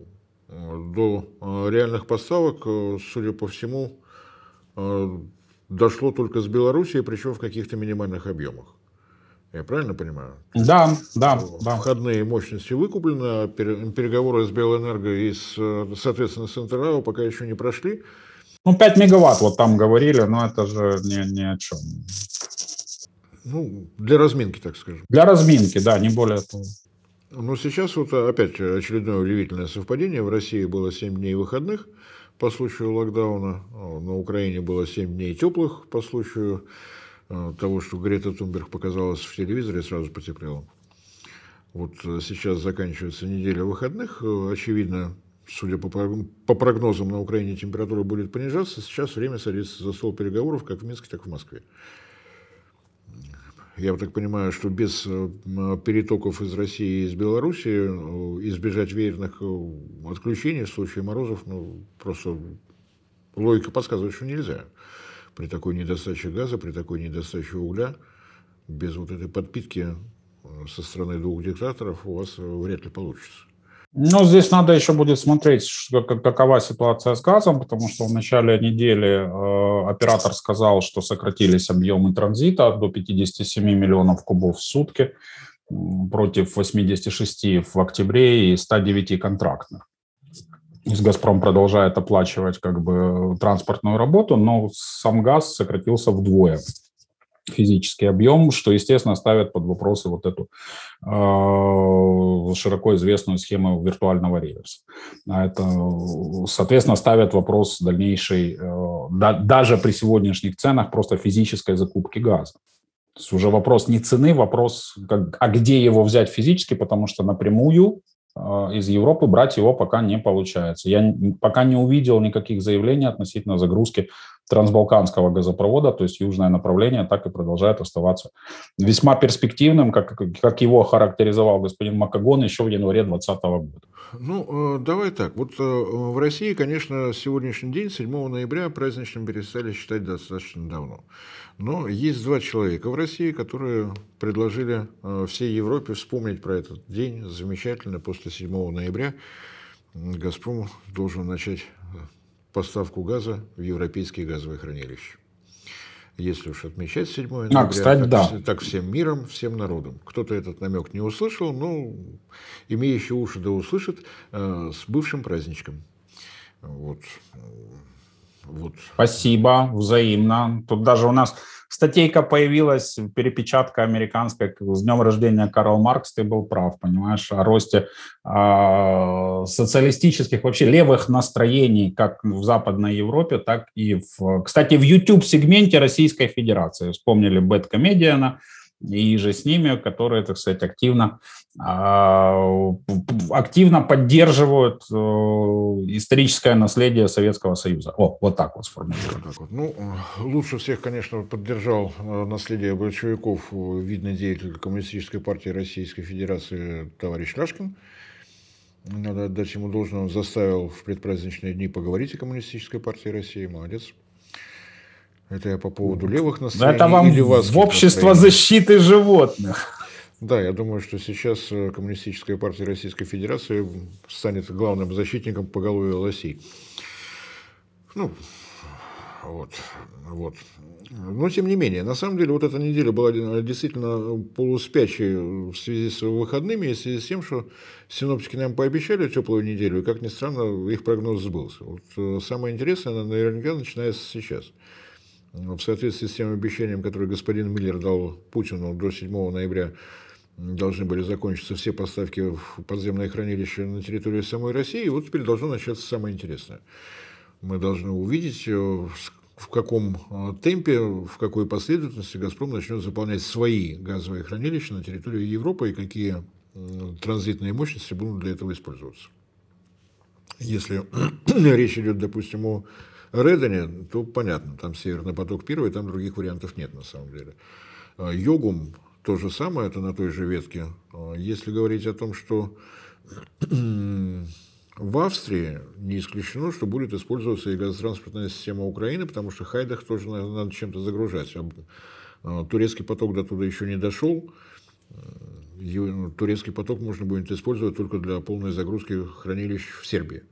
До реальных поставок, судя по всему, дошло только с Белоруссии, причем в каких-то минимальных объемах. Я правильно понимаю? Да, да. Входные да. мощности выкуплены, а переговоры с Белэнерго и, с, соответственно, с Интеррао пока еще не прошли. Ну, пять мегаватт вот там говорили, но это же ни, ни о чем. Ну, для разминки, так скажем. Для разминки, да, не более того. Но сейчас вот опять очередное удивительное совпадение. В России было семь дней выходных. По случаю локдауна на Украине было семь дней теплых, по случаю того, что Грета Тунберг показалась в телевизоре, сразу потеплело. Вот сейчас заканчивается неделя выходных. Очевидно, судя по прогнозам, на Украине температура будет понижаться. Сейчас время садится за стол переговоров как в Минске, так и в Москве. Я так понимаю, что без перетоков из России и из Белоруссии избежать веерных отключений в случае морозов, ну, просто логика подсказывает, что нельзя. При такой недостаче газа, при такой недостаче угля, без вот этой подпитки со стороны двух диктаторов у вас вряд ли получится. Но здесь надо еще будет смотреть, какова ситуация с газом, потому что в начале недели э, оператор сказал, что сократились объемы транзита до пятидесяти семи миллионов кубов в сутки против восьмидесяти шести в октябре и ста девяти контрактных. «Газпром» продолжает оплачивать как бы транспортную работу, но сам газ сократился вдвое. Физический объем, что, естественно, ставит под вопрос вот эту э, широко известную схему виртуального реверса. Это, соответственно, ставит вопрос дальнейшей, э, да, даже при сегодняшних ценах, просто физической закупки газа. То есть уже вопрос не цены, вопрос, как, а где его взять физически, потому что напрямую э, из Европы брать его пока не получается. Я пока не увидел никаких заявлений относительно загрузки трансбалканского газопровода, то есть южное направление, так и продолжает оставаться весьма перспективным, как, как его охарактеризовал господин Макагон еще в январе двадцатого года. Ну, давай так. Вот в России, конечно, сегодняшний день, седьмого ноября, праздничным перестали считать достаточно давно. Но есть два человека в России, которые предложили всей Европе вспомнить про этот день. Замечательно, после седьмого ноября «Газпром» должен начать поставку газа в европейские газовые хранилища. Если уж отмечать седьмое ноября, а, кстати, так, да. так всем миром, всем народом. Кто-то этот намек не услышал, но имеющий уши да услышит, э, с бывшим праздничком. Вот. Вот. Спасибо, взаимно. Тут даже у нас статейка появилась, перепечатка американская, с днем рождения Карл Маркс, ты был прав, понимаешь, о росте э, социалистических, вообще левых настроений, как в Западной Европе, так и, в, кстати, в YouTube-сегменте Российской Федерации. Вспомнили Бэдкомедиана и же с ними, которые, так сказать, активно, э, активно поддерживают э, историческое наследие Советского Союза. О, вот так вот сформулировано. Вот вот. Ну, лучше всех, конечно, поддержал наследие большевиков видный деятель Коммунистической партии Российской Федерации товарищ Рашкин. Надо отдать ему должное, он заставил в предпраздничные дни поговорить о Коммунистической партии России. Молодец. Это я по поводу левых настроений. Это вам или вас в общество настроений. Защиты животных. Да, я думаю, что сейчас Коммунистическая партия Российской Федерации станет главным защитником поголовья лосей. Ну, вот, вот. Но, тем не менее, на самом деле, вот эта неделя была действительно полуспячей в связи с выходными и в связи с тем, что синоптики нам пообещали теплую неделю, и, как ни странно, их прогноз сбылся. Вот самое интересное, она наверняка начинается сейчас. В соответствии с тем обещанием, которое господин Миллер дал Путину, до седьмого ноября должны были закончиться все поставки в подземные хранилища на территории самой России. И вот теперь должно начаться самое интересное. Мы должны увидеть, в каком темпе, в какой последовательности «Газпром» начнет заполнять свои газовые хранилища на территории Европы и какие транзитные мощности будут для этого использоваться. Если речь идет, допустим, о Редене, то понятно, там Северный поток первый, там других вариантов нет на самом деле. Йогум то же самое, это на той же ветке. Если говорить о том, что в Австрии не исключено, что будет использоваться и газотранспортная система Украины, потому что Хайдах тоже надо чем-то загружать. Турецкий поток до туда еще не дошел. Турецкий поток можно будет использовать только для полной загрузки хранилищ в Сербии.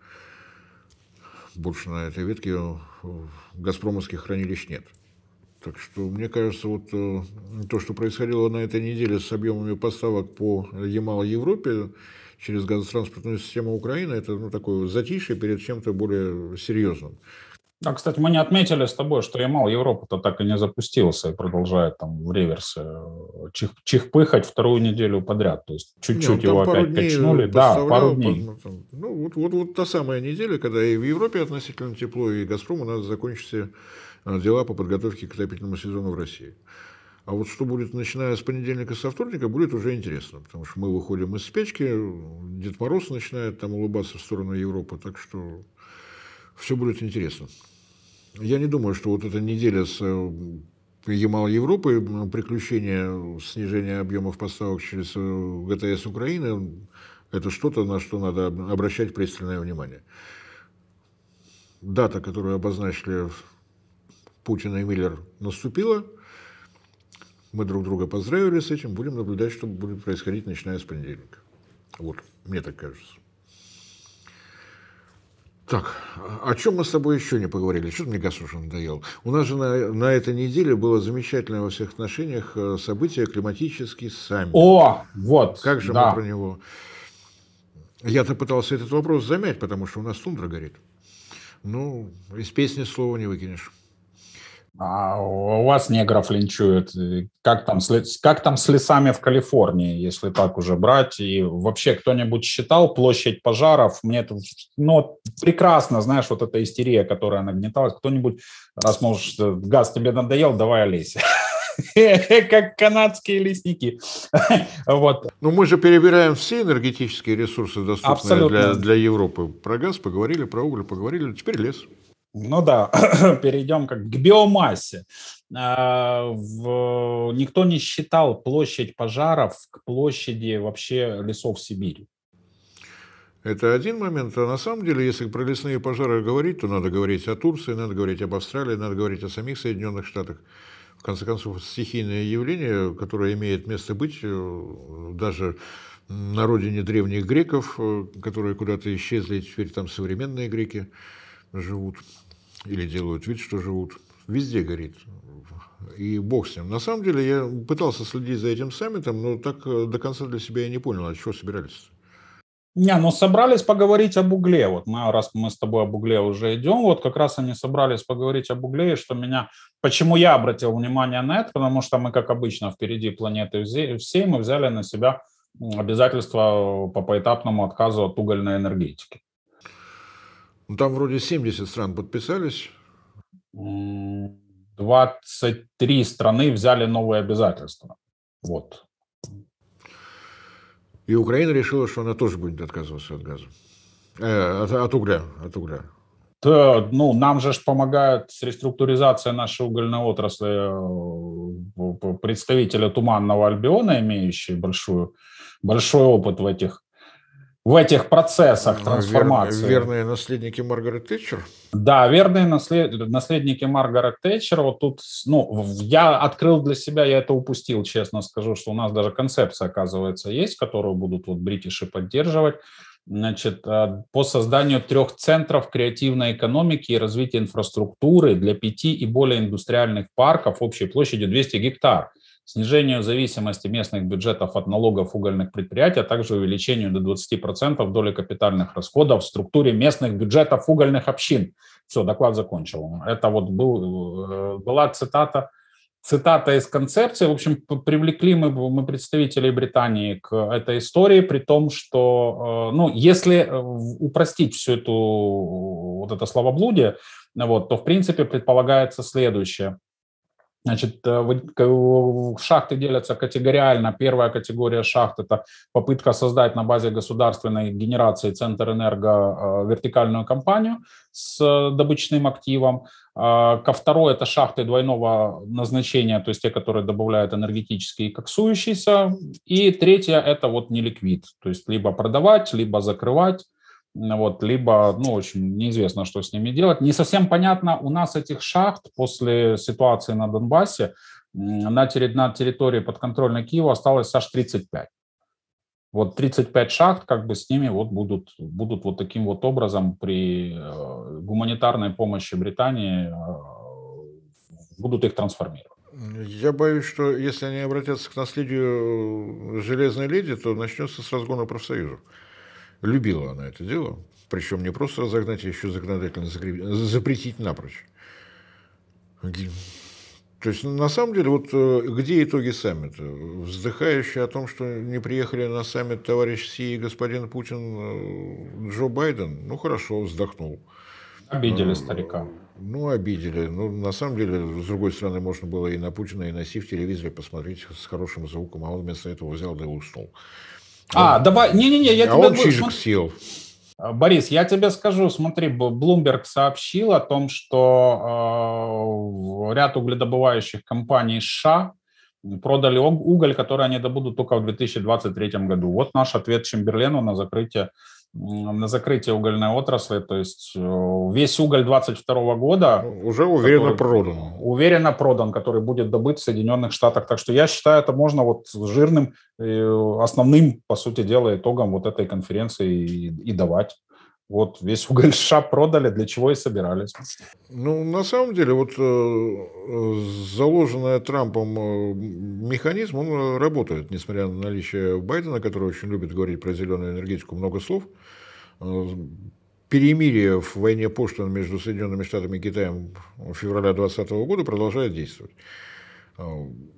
Больше на этой ветке газпромовских хранилищ нет. Так что, мне кажется, вот то, что происходило на этой неделе с объемами поставок по Ямал-Европе через газотранспортную систему Украины, это, ну, такое затишье перед чем-то более серьезным. Да, кстати, мы не отметили с тобой, что Ямал-Европа-то так и не запустился и продолжает там в реверсе чих, чихпыхать вторую неделю подряд. То есть чуть-чуть не, его опять качнули. Да, пару дней. Ну, вот, вот, вот та самая неделя, когда и в Европе относительно тепло, и «Газпрому» надо закончить все дела по подготовке к отопительному сезону в России. А вот что будет, начиная с понедельника, со вторника, будет уже интересно, потому что мы выходим из спячки, Дед Мороз начинает там улыбаться в сторону Европы, так что... Все будет интересно. Я не думаю, что вот эта неделя с Ямал-Европой, приключение снижения объемов поставок через ГТС Украины, это что-то, на что надо обращать пристальное внимание. Дата, которую обозначили Путин и Миллер, наступила. Мы друг друга поздравили с этим. Будем наблюдать, что будет происходить, начиная с понедельника. Вот, мне так кажется. Так, о чем мы с тобой еще не поговорили? Что-то мне газ уже надоел. У нас же на, на этой неделе было замечательное во всех отношениях событие — климатический саммит. О, вот. Как же да. мы про него... Я-то пытался этот вопрос замять, потому что у нас тундра горит. Ну, из песни слова не выкинешь. А у вас негров линчуют. Как там, как там с лесами в Калифорнии, если так уже брать? И вообще кто-нибудь считал площадь пожаров? Мне это, ну, прекрасно, знаешь, вот эта истерия, которая нагнеталась. Кто-нибудь, раз, может, газ тебе надоел, давай олейся. Как канадские лесники. Вот. Ну, мы же перебираем все энергетические ресурсы, доступные для, для Европы. Про газ поговорили, про уголь поговорили, теперь лес. Ну да, перейдем как к биомассе. Никто не считал площадь пожаров к площади вообще лесов Сибири. Это один момент. А на самом деле, если про лесные пожары говорить, то надо говорить о Турции, надо говорить об Австралии, надо говорить о самих Соединенных Штатах. В конце концов, стихийное явление, которое имеет место быть даже на родине древних греков, которые куда-то исчезли, теперь там современные греки живут или делают вид, что живут. Везде горит. И бог с ним. На самом деле, я пытался следить за этим саммитом, но так до конца для себя я не понял, а чего собирались-то. Не, ну собрались поговорить об угле. Вот мы, раз мы с тобой об угле уже идем, вот как раз они собрались поговорить об угле, и что меня... Почему я обратил внимание на это? Потому что мы, как обычно, впереди планеты всей, мы взяли на себя обязательства по поэтапному отказу от угольной энергетики. Там вроде семьдесят стран подписались. двадцать три страны взяли новые обязательства. Вот. И Украина решила, что она тоже будет отказываться от газа. Э, от, от угля. От угля. Да, ну, нам же ж помогает реструктуризация нашей угольной отрасли представителя Туманного Альбиона, имеющие большую, большой опыт в этих, в этих процессах трансформации. Вер, верные наследники Маргарет Тэтчер? Да, верные наслед, наследники Маргарет Тэтчер. Вот тут, ну, я открыл для себя, я это упустил, честно скажу, что у нас даже концепция, оказывается, есть, которую будут вот бритиши поддерживать. Значит, по созданию трех центров креативной экономики и развития инфраструктуры для пяти и более индустриальных парков общей площадью двести гектар. Снижению зависимости местных бюджетов от налогов угольных предприятий, а также увеличению до двадцати процентов доли капитальных расходов в структуре местных бюджетов угольных общин. Все, доклад закончил. Это вот был, была цитата, цитата из концепции. В общем, привлекли мы, мы представителей Британии к этой истории, при том, что, ну, если упростить всю эту, вот это словоблудие, вот, то, в принципе, предполагается следующее. Значит, шахты делятся категориально. Первая категория шахт – это попытка создать на базе государственной генерации Центрэнерго вертикальную компанию с добычным активом. Ко второй – это шахты двойного назначения, то есть те, которые добавляют энергетические и коксующиеся. И третья – это вот неликвид, то есть либо продавать, либо закрывать. Вот, либо, ну, в общем, неизвестно, что с ними делать. Не совсем понятно, у нас этих шахт после ситуации на Донбассе на территории подконтрольной Киева осталось аж тридцать пять. Вот тридцать пять шахт, как бы с ними вот будут, будут вот таким вот образом при гуманитарной помощи Британии будут их трансформировать. Я боюсь, что если они обратятся к наследию Железной леди, то начнется с разгона профсоюзов. Любила она это дело, причем не просто разогнать, а еще законодательно запретить напрочь. То есть, на самом деле, вот где итоги саммита? Вздыхающие о том, что не приехали на саммит товарищ Си и господин Путин, Джо Байден, ну хорошо, вздохнул. Обидели старика. Ну, обидели. Ну, на самом деле, с другой стороны, можно было и на Путина, и на Си в телевизоре посмотреть с хорошим звуком, а он вместо этого взял да и уснул. А, он, давай, не-не-не, я а тебе... Чижик съел. Борис, я тебе скажу, смотри, Bloomberg сообщил о том, что э, ряд угледобывающих компаний США продали уголь, который они добудут только в две тысячи двадцать третьем году. Вот наш ответ Чемберлену на закрытие, на закрытие угольной отрасли. То есть весь уголь двадцать второго года... Уже уверенно который, продан. Уверенно продан, который будет добыт в Соединенных Штатах. Так что я считаю, это можно вот жирным, основным, по сути дела, итогом вот этой конференции и, и давать. Вот весь уголь США продали, для чего и собирались. Ну, на самом деле, вот заложенный Трампом механизм, он работает, несмотря на наличие Байдена, который очень любит говорить про зеленую энергетику, много слов. Перемирие в войне пошлин между Соединенными Штатами и Китаем февраля две тысячи двадцатого года продолжает действовать.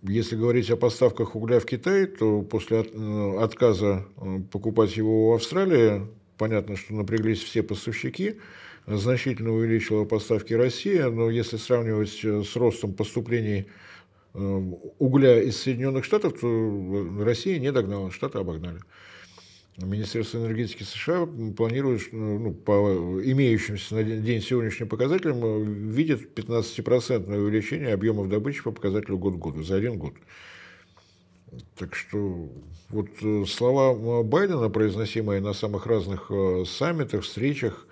Если говорить о поставках угля в Китай, то после отказа покупать его в Австралии, понятно, что напряглись все поставщики, значительно увеличила поставки Россия, но если сравнивать с ростом поступлений угля из Соединенных Штатов, то Россия не догнала, Штаты обогнали. Министерство энергетики США планирует, ну, по имеющимся на день сегодняшним показателям, видит пятнадцатипроцентное увеличение объемов добычи по показателю год к году, за один год. Так что вот слова Байдена, произносимые на самых разных саммитах, встречах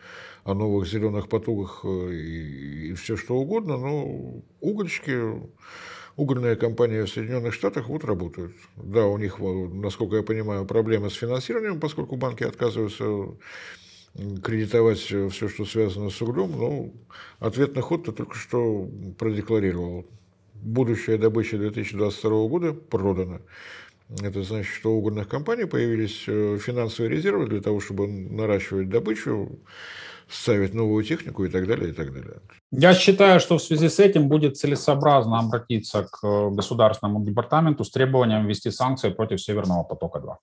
о новых зеленых потоках и, и все что угодно, но угольщики, угольная компания в Соединенных Штатах вот работают. Да, у них, насколько я понимаю, проблемы с финансированием, поскольку банки отказываются кредитовать все, что связано с углем, но ответный ход-то только что продекларировал. Будущая добыча две тысячи двадцать второго года продана. Это значит, что у угольных компаний появились финансовые резервы для того, чтобы наращивать добычу, ставить новую технику и так далее, и так далее. Я считаю, что в связи с этим будет целесообразно обратиться к Государственному департаменту с требованием ввести санкции против Северного потока-два.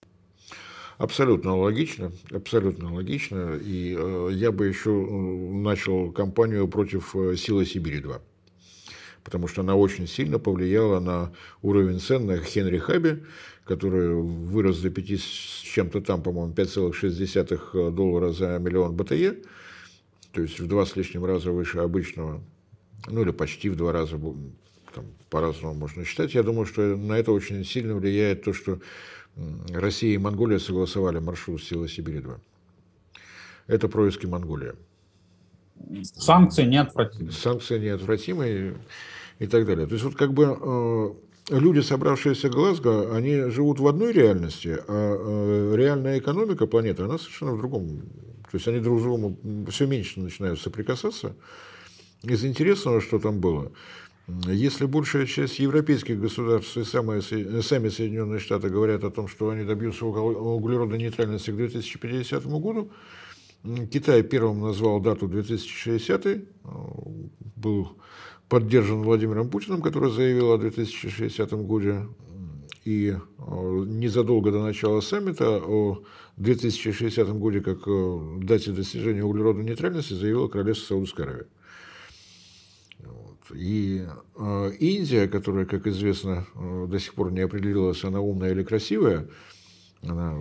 Абсолютно логично, абсолютно логично. И я бы еще начал кампанию против «Силы Сибири-два». Потому что она очень сильно повлияла на уровень цен на Хенри-Хабе, который вырос до пяти с чем-то там, по-моему, пять целых шесть десятых доллара за миллион БТЕ, то есть в два с лишним раза выше обычного, ну или почти в два раза, по-разному можно считать. Я думаю, что на это очень сильно влияет то, что Россия и Монголия согласовали маршрут «Сила Сибири-два». Это происки Монголии. Санкции неотвратимы. Санкции неотвратимы и, и так далее. То есть вот как бы э, люди, собравшиеся в Глазго, они живут в одной реальности, а э, реальная экономика планеты, она совершенно в другом. То есть они друг с другом все меньше начинают соприкасаться. Из интересного, что там было, если большая часть европейских государств и самые, сами Соединенные Штаты говорят о том, что они добьются углеродной нейтральности к две тысячи пятидесятому году, Китай первым назвал дату две тысячи шестидесятый, был поддержан Владимиром Путиным, который заявил о две тысячи шестидесятом году, и незадолго до начала саммита о две тысячи шестидесятом году как дате достижения углеродной нейтральности заявила Королевство Саудовской Аравии. И Индия, которая, как известно, до сих пор не определилась, она умная или красивая, она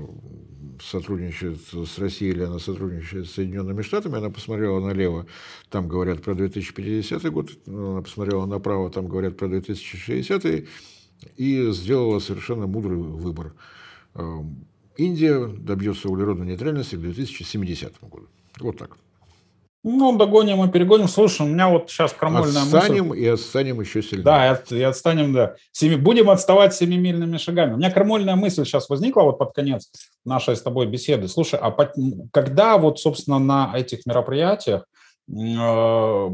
сотрудничает с Россией или она сотрудничает с Соединенными Штатами, она посмотрела налево, там говорят про две тысячи пятидесятый год, она посмотрела направо, там говорят про две тысячи шестидесятый, и сделала совершенно мудрый выбор. Индия добьется углеродной нейтральности к две тысячи семидесятому году. Вот так. Ну, догоним и перегоним. Слушай, у меня вот сейчас крамольная мысль. Отстанем и отстанем еще сильнее. Да, и, от, и отстанем, да. Семи, будем отставать семимильными шагами. У меня крамольная мысль сейчас возникла вот под конец нашей с тобой беседы. Слушай, а под, когда вот, собственно, на этих мероприятиях э,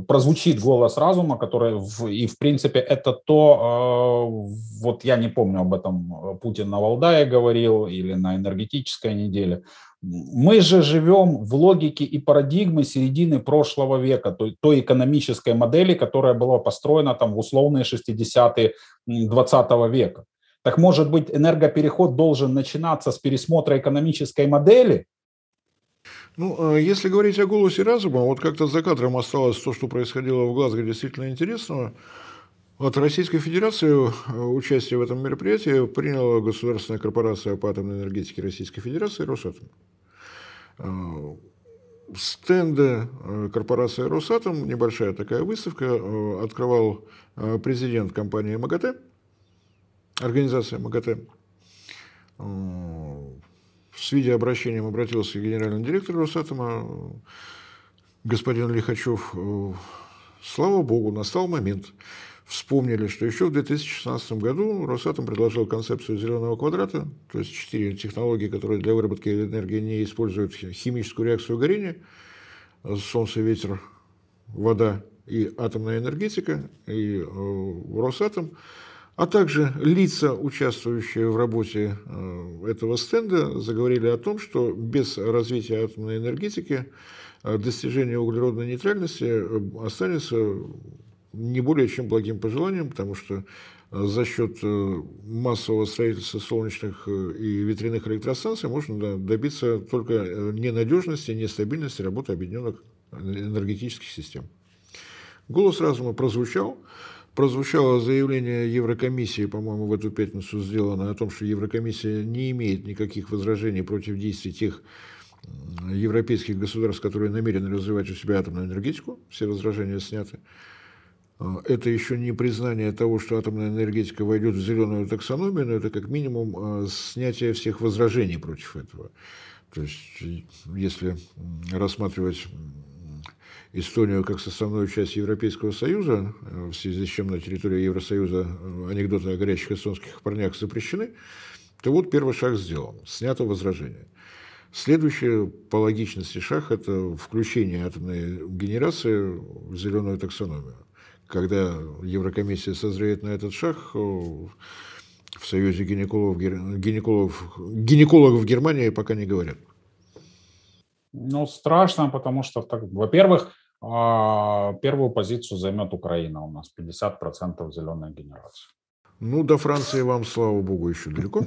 прозвучит голос разума, который, в, и, в принципе, это то, э, вот я не помню об этом, Путин на Валдае говорил или на энергетической неделе. Мы же живем в логике и парадигме середины прошлого века, той, той экономической модели, которая была построена там в условные шестидесятые двадцатого века. Так может быть, энергопереход должен начинаться с пересмотра экономической модели? Ну, если говорить о голосе разума, вот как-то за кадром осталось то, что происходило в Глазго, действительно интересного. От Российской Федерации участие в этом мероприятии приняла Государственная корпорация по атомной энергетике Российской Федерации «Росатом». Стенды корпорации «Росатом», небольшая такая выставка, открывал президент компании МАГАТЭ, организация МАГАТЭ. С видеообращением обратился генеральный директор «Росатома» господин Лихачев. Слава Богу, настал момент. Вспомнили, что еще в две тысячи шестнадцатом году Росатом предложил концепцию зеленого квадрата, то есть четыре технологии, которые для выработки энергии не используют химическую реакцию горения, солнце, ветер, вода и атомная энергетика, и Росатом, а также лица, участвующие в работе этого стенда, заговорили о том, что без развития атомной энергетики достижение углеродной нейтральности останется не более чем благим пожеланием, потому что за счет массового строительства солнечных и ветряных электростанций можно добиться только ненадежности, нестабильности работы объединенных энергетических систем. Голос разума прозвучал, прозвучало заявление Еврокомиссии, по-моему, в эту пятницу сделано, о том, что Еврокомиссия не имеет никаких возражений против действий тех европейских государств, которые намерены развивать у себя атомную энергетику. Все возражения сняты. Это еще не признание того, что атомная энергетика войдет в зеленую таксономию, но это как минимум снятие всех возражений против этого. То есть, если рассматривать Эстонию как составную часть Европейского Союза, в связи с чем на территории Евросоюза анекдоты о горящих эстонских парнях запрещены, то вот первый шаг сделан, снято возражение. Следующий по логичности шаг – это включение атомной генерации в зеленую таксономию. Когда Еврокомиссия созреет на этот шаг, в Союзе гинекологов, гинекологов, гинекологов Германии пока не говорят. Ну, страшно, потому что, во-первых, первую позицию займет Украина у нас, пятьдесят процентов зеленой генерации. Ну, до Франции вам, слава богу, еще далеко.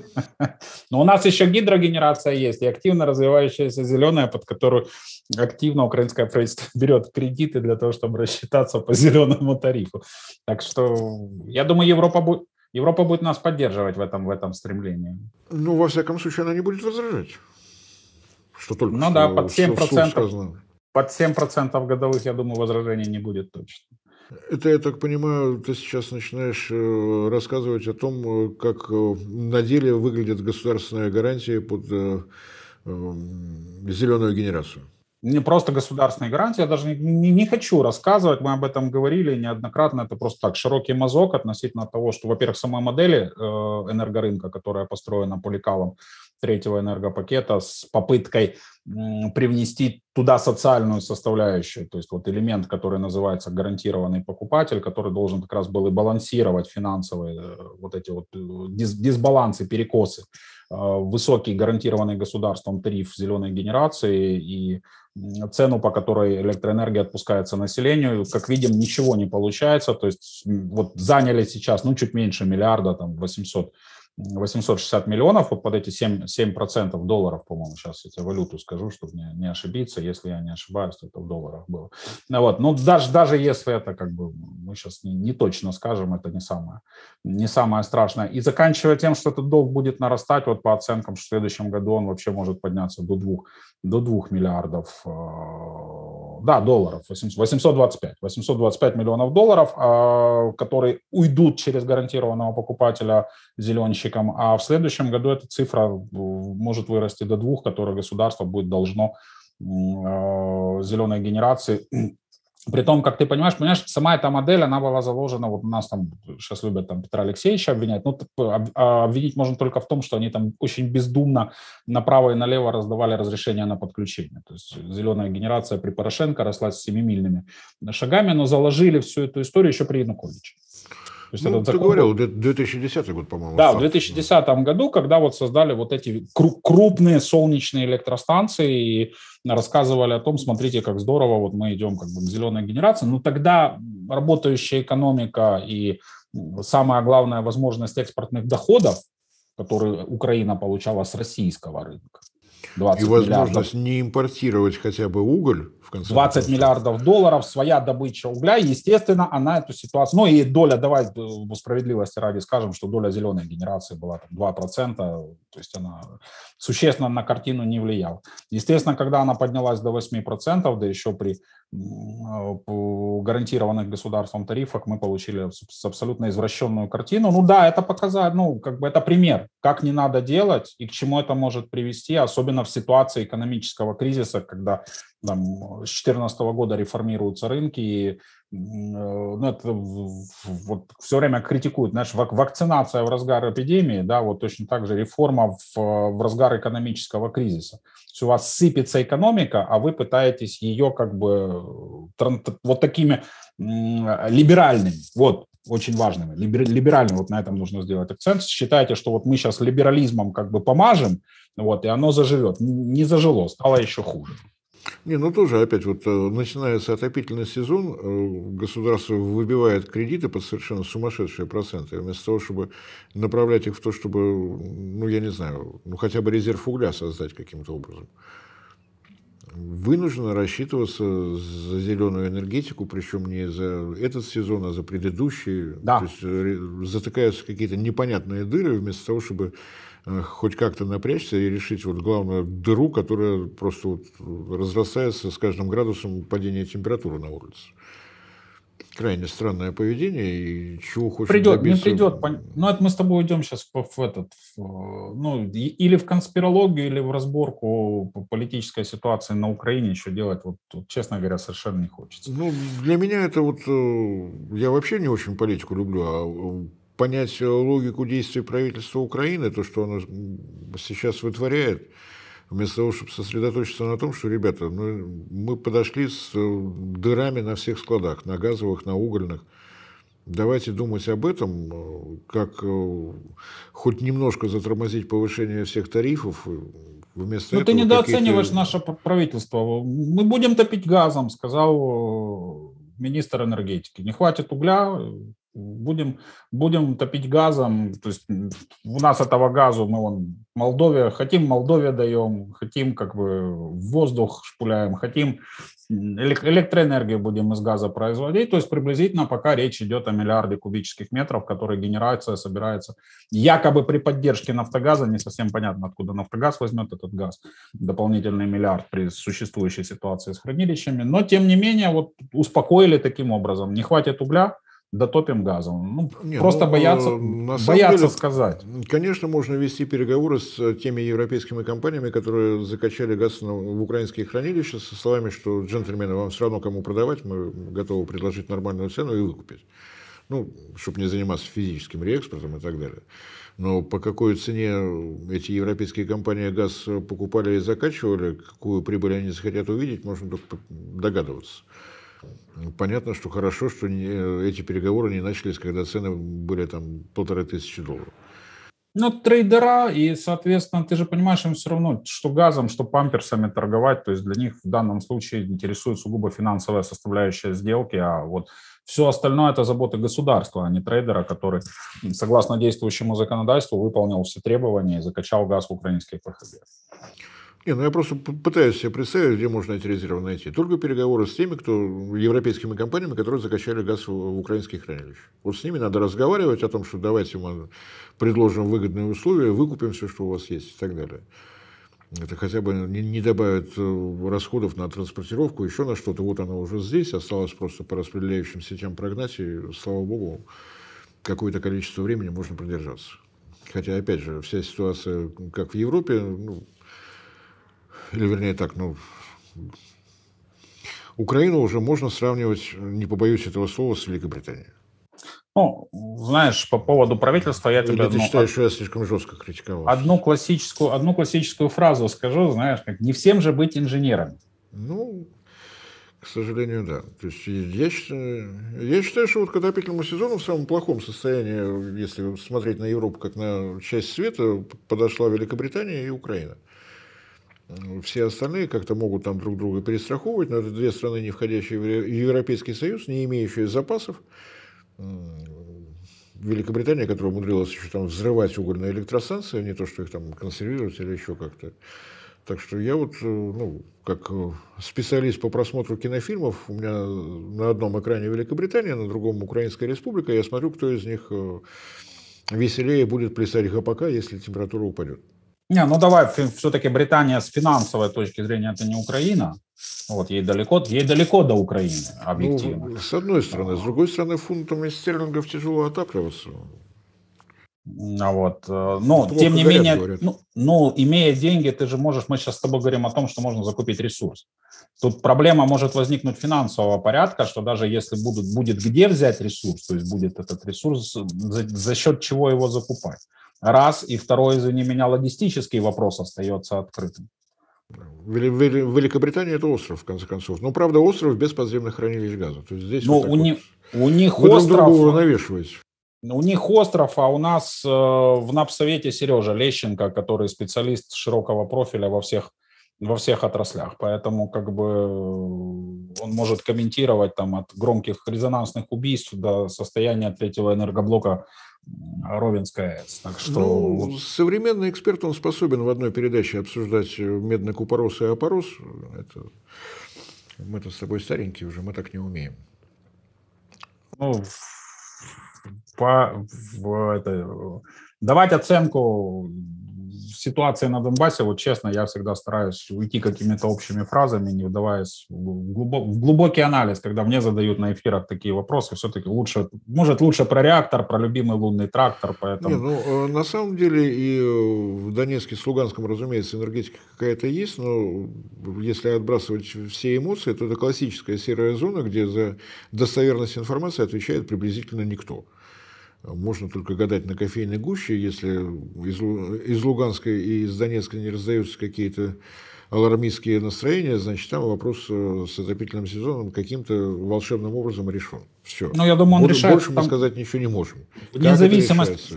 Но у нас еще гидрогенерация есть, и активно развивающаяся зеленая, под которую активно украинское правительство берет кредиты для того, чтобы рассчитаться по зеленому тарифу. Так что, я думаю, Европа будет, Европа будет нас поддерживать в этом, в этом стремлении. Ну, во всяком случае, она не будет возражать. Что только ну, что, да, под семь процентов, под семь процентов годовых, я думаю, возражений не будет точно. Это, я так понимаю, ты сейчас начинаешь рассказывать о том, как на деле выглядит государственная гарантия под зеленую генерацию. Не просто государственная гарантия, я даже не, не хочу рассказывать, мы об этом говорили неоднократно, это просто так широкий мазок относительно того, что, во-первых, сама модель энергорынка, которая построена по лекалам третьего энергопакета с попыткой привнести туда социальную составляющую, то есть вот элемент, который называется гарантированный покупатель, который должен как раз был и балансировать финансовые вот эти вот дис- дисбалансы, перекосы, высокий гарантированный государством тариф зеленой генерации и цену, по которой электроэнергия отпускается населению. Как видим, ничего не получается, то есть вот заняли сейчас, ну, чуть меньше миллиарда, там, восемьсот восемьсот шестьдесят миллионов, вот под эти семь процентов долларов, по-моему, сейчас я тебе валюту скажу, чтобы не, не ошибиться, если я не ошибаюсь, то это в долларах было. Ну, вот, ну, даже, даже если это, как бы, мы сейчас не, не точно скажем, это не самое, не самое страшное. И заканчивая тем, что этот долг будет нарастать, вот по оценкам, что в следующем году он вообще может подняться до двух, до двух миллиардов, да, долларов, восемьсот двадцать пять, восемьсот двадцать пять миллионов долларов, которые уйдут через гарантированного покупателя зеленщикам, а в следующем году эта цифра может вырасти до двух, которые государство будет должно зеленой генерации. При том, как ты понимаешь, понимаешь, сама эта модель, она была заложена, вот у нас там сейчас любят там Петра Алексеевича обвинять, ну, обвинить можно только в том, что они там очень бездумно направо и налево раздавали разрешения на подключение. То есть зеленая генерация при Порошенко росла с семимильными шагами, но заложили всю эту историю еще при Януковиче. То есть, ну, этот закон... Ты говорил, две тысячи десятый год, по-моему. Да, в две тысячи десятом году, когда вот создали вот эти крупные солнечные электростанции и рассказывали о том, смотрите, как здорово, вот мы идем как бы к зеленой генерации. Но тогда работающая экономика и самая главная возможность экспортных доходов, которые Украина получала с российского рынка, и возможность миллиардов. Не импортировать хотя бы уголь. В конце двадцать концов. Миллиардов долларов, своя добыча угля, естественно, она эту ситуацию... Ну и доля, давай справедливости ради скажем, что доля зеленой генерации была там, два процента, то есть она существенно на картину не влияла. Естественно, когда она поднялась до восемь процентов, да еще при гарантированных государством тарифах, мы получили абсолютно извращенную картину. Ну да, это показать, ну как бы это пример, как не надо делать и к чему это может привести, особенно в ситуации экономического кризиса, когда там, с две тысячи четырнадцатого года реформируются рынки, и ну, это, вот, все время критикуют, знаешь, вакцинация в разгар эпидемии, да, вот точно так же реформа в, в разгар экономического кризиса. То есть у вас сыпется экономика, а вы пытаетесь ее как бы вот такими либеральными, вот, очень важными, либеральными, вот на этом нужно сделать акцент. Считаете, что вот мы сейчас либерализмом как бы помажем, вот, и оно заживет. Не зажило, стало еще хуже. Не, ну тоже опять вот начинается отопительный сезон, государство выбивает кредиты под совершенно сумасшедшие проценты, вместо того, чтобы направлять их в то, чтобы, ну я не знаю, ну хотя бы резерв угля создать каким-то образом. вынуждена рассчитываться за зеленую энергетику, причем не за этот сезон, а за предыдущий. Да. То есть затыкаются какие-то непонятные дыры вместо того, чтобы хоть как-то напрячься и решить вот главную дыру, которая просто вот разрастается с каждым градусом падения температуры на улице. Крайне странное поведение, и чего хочется придет, добиться. Не придет, ну это мы с тобой идем сейчас в, в этот, в, ну или в конспирологию, или в разборку политической ситуации на Украине еще делать, вот, вот честно говоря, совершенно не хочется. Ну для меня это вот, я вообще не очень политику люблю, а понять логику действий правительства Украины, то, что оно сейчас вытворяет, вместо того, чтобы сосредоточиться на том, что, ребята, ну, мы подошли с дырами на всех складах, на газовых, на угольных. Давайте думать об этом, как хоть немножко затормозить повышение всех тарифов. Вместо Но этого ты недооцениваешь какие-то... наше правительство. Мы будем топить газом, сказал министр энергетики. Не хватит угля, будем, будем топить газом. То есть у нас этого газу мы вон... Молдове, хотим Молдове даем, хотим как бы воздух шпуляем, хотим электроэнергию будем из газа производить. То есть приблизительно пока речь идет о миллиарде кубических метров, которые генерация собирается якобы при поддержке Нафтогаза. Не совсем понятно, откуда Нафтогаз возьмет этот газ. Дополнительный миллиард при существующей ситуации с хранилищами. Но тем не менее вот успокоили таким образом. Не хватит угля, дотопим газом. Ну, не, просто ну, боятся, боятся деле, сказать. Конечно, можно вести переговоры с теми европейскими компаниями, которые закачали газ в украинские хранилища, со словами, что, джентльмены, вам все равно кому продавать, мы готовы предложить нормальную цену и выкупить. Ну, чтобы не заниматься физическим реэкспортом и так далее. Но по какой цене эти европейские компании газ покупали и закачивали, какую прибыль они захотят увидеть, можно только догадываться. Понятно, что хорошо, что не, эти переговоры не начались, когда цены были там полторы тысячи долларов. Ну, трейдера, и, соответственно, ты же понимаешь, им все равно, что газом, что памперсами торговать, то есть для них в данном случае интересует сугубо финансовая составляющая сделки, а вот все остальное – это забота государства, а не трейдера, который, согласно действующему законодательству, выполнил все требования и закачал газ в украинские ПХБ. Не, ну я просто пытаюсь себе представить, где можно эти резервы найти. Только переговоры с теми, кто европейскими компаниями, которые закачали газ в, в украинские хранилища. Вот с ними надо разговаривать о том, что давайте мы предложим выгодные условия, выкупим все, что у вас есть и так далее. Это хотя бы не, не добавит расходов на транспортировку, еще на что-то. Вот оно уже здесь, осталось просто по распределяющим сетям прогнать, и, слава богу, какое-то количество времени можно продержаться. Хотя, опять же, вся ситуация, как в Европе... Ну, или, вернее, так, ну, Украину уже можно сравнивать, не побоюсь этого слова, с Великобританией. Ну, знаешь, по поводу правительства я или тебе... Ты ну, считаешь, од... что я слишком жестко критиковал? Одну классическую, одну классическую фразу скажу, знаешь, как не всем же быть инженером. Ну, к сожалению, да. То есть я считаю, я считаю, что вот к отопительному сезону в самом плохом состоянии, если смотреть на Европу как на часть света, подошла Великобритания и Украина. Все остальные как-то могут там друг друга перестраховывать, но это две страны, не входящие в Европейский Союз, не имеющие запасов. Великобритания, которая умудрилась еще там взрывать угольные электростанции, не то что их там консервировать или еще как-то. Так что я вот, ну, как специалист по просмотру кинофильмов, у меня на одном экране Великобритания, на другом Украинская Республика, я смотрю, кто из них веселее будет плясать гопака, если температура упадет. Не, ну давай, все-таки Британия с финансовой точки зрения это не Украина, вот ей далеко, ей далеко до Украины, объективно. Ну, с одной стороны, с другой стороны фунтом из стерлингов тяжело отапливаться. А вот, но плохо тем не горят, менее, ну, ну, имея деньги, ты же можешь, мы сейчас с тобой говорим о том, что можно закупить ресурс. Тут проблема может возникнуть финансового порядка, что даже если будут, будет где взять ресурс, то есть будет этот ресурс, за, за счет чего его закупать. Раз, и второй, извини меня, логистический вопрос остается открытым. Великобритания – это остров, в конце концов. Но, правда, остров без подземных хранилищ газа. То есть здесь вот у, ни, вот. у них Вы остров... друг друга уравновешиваете. У них остров, а у нас э, в Напсовете Сережа Лещенко, который специалист широкого профиля во всех, во всех отраслях. Поэтому как бы он может комментировать там, от громких резонансных убийств до состояния третьего энергоблока Ровенская АЭС. Так что... ну, современный эксперт, он способен в одной передаче обсуждать медный купорос и опорос. Это... Мы-то с тобой старенькие уже, мы так не умеем. Ну, по... это... давать оценку ситуации на Донбассе, вот честно, я всегда стараюсь уйти какими-то общими фразами, не вдаваясь в, глубок, в глубокий анализ, когда мне задают на эфирах такие вопросы, все-таки лучше, может, лучше про реактор, про любимый лунный трактор, поэтому... Не, ну, на самом деле и в Донецке с Луганском, разумеется, энергетика какая-то есть, но если отбрасывать все эмоции, то это классическая серая зона, где за достоверность информации отвечает приблизительно никто. Можно только гадать на кофейной гуще, если из Луганска и из Донецка не раздаются какие-то алармистские настроения, значит, там вопрос с отопительным сезоном каким-то волшебным образом решен. Все. Но я думаю, он решает. Больше мы сказать ничего не можем. Вне зависимости.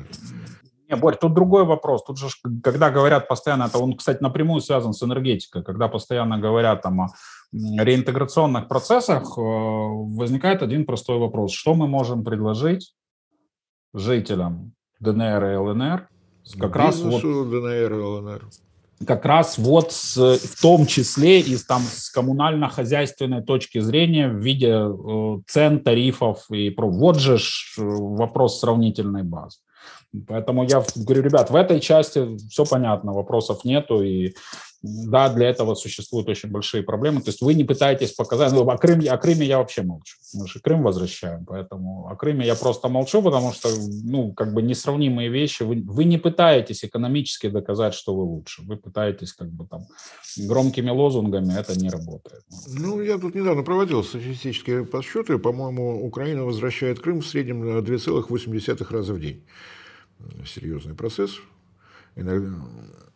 Не, Борь, тут другой вопрос. Тут же, когда говорят постоянно, это он, кстати, напрямую связан с энергетикой, когда постоянно говорят там о реинтеграционных процессах, возникает один простой вопрос. Что мы можем предложить жителям ДНР и ЛНР, как раз вот, ДНР и ЛНР, как раз вот с, в том числе и там, с коммунально-хозяйственной точки зрения в виде э, цен, тарифов и про. Вот же ж вопрос сравнительной базы. Поэтому я говорю, ребят, в этой части все понятно, вопросов нету, и да, для этого существуют очень большие проблемы. То есть вы не пытаетесь показать, ну, о Крыме, о Крыме я вообще молчу, мы же Крым возвращаем, поэтому о Крыме я просто молчу, потому что, ну, как бы несравнимые вещи, вы, вы не пытаетесь экономически доказать, что вы лучше, вы пытаетесь как бы там громкими лозунгами, это не работает. Ну, я тут недавно проводил статистические подсчеты, по-моему, Украина возвращает Крым в среднем на два целых восемь десятых раза в день. Серьезный процесс, иногда,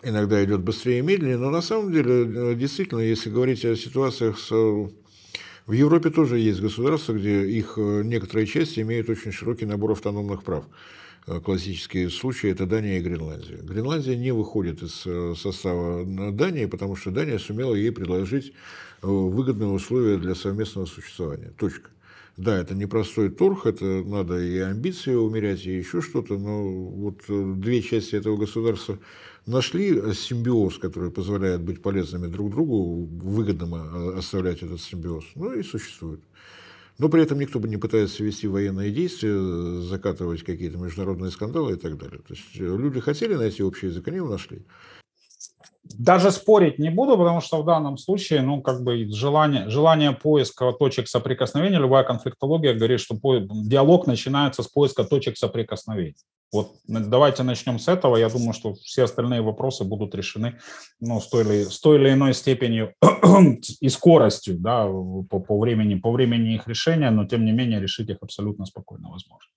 иногда идет быстрее и медленнее, но на самом деле, действительно, если говорить о ситуациях с... В Европе тоже есть государства, где их некоторые части имеют очень широкий набор автономных прав. Классические случаи – это Дания и Гренландия. Гренландия не выходит из состава Дании, потому что Дания сумела ей предложить выгодные условия для совместного существования. Точка. Да, это непростой торг, это надо и амбиции умерять, и еще что-то, но вот две части этого государства нашли симбиоз, который позволяет быть полезными друг другу, выгодно оставлять этот симбиоз, ну и существует. Но при этом никто бы не пытается вести военные действия, закатывать какие-то международные скандалы и так далее. То есть люди хотели найти общий язык, они его нашли. Даже спорить не буду, потому что в данном случае, ну, как бы желание, желание поиска точек соприкосновения, любая конфликтология говорит, что по, диалог начинается с поиска точек соприкосновения. Вот давайте начнем с этого. Я думаю, что все остальные вопросы будут решены, ну, с той или, с той или иной степенью и скоростью, да, по, по времени, по времени их решения, но тем не менее решить их абсолютно спокойно возможно.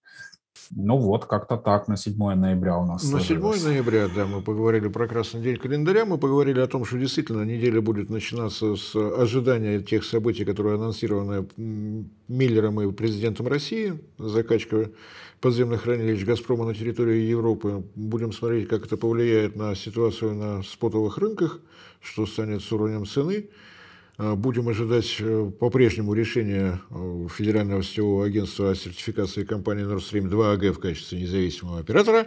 Ну вот, как-то так, на седьмое ноября у нас. На седьмое ноября, да, мы поговорили про красный день календаря, мы поговорили о том, что действительно неделя будет начинаться с ожидания тех событий, которые анонсированы Миллером и президентом России, закачка подземных хранилищ «Газпрома» на территории Европы. Будем смотреть, как это повлияет на ситуацию на спотовых рынках, что станет с уровнем цены. Будем ожидать по-прежнему решения Федерального сетевого агентства о сертификации компании Nord Stream два А Г в качестве независимого оператора.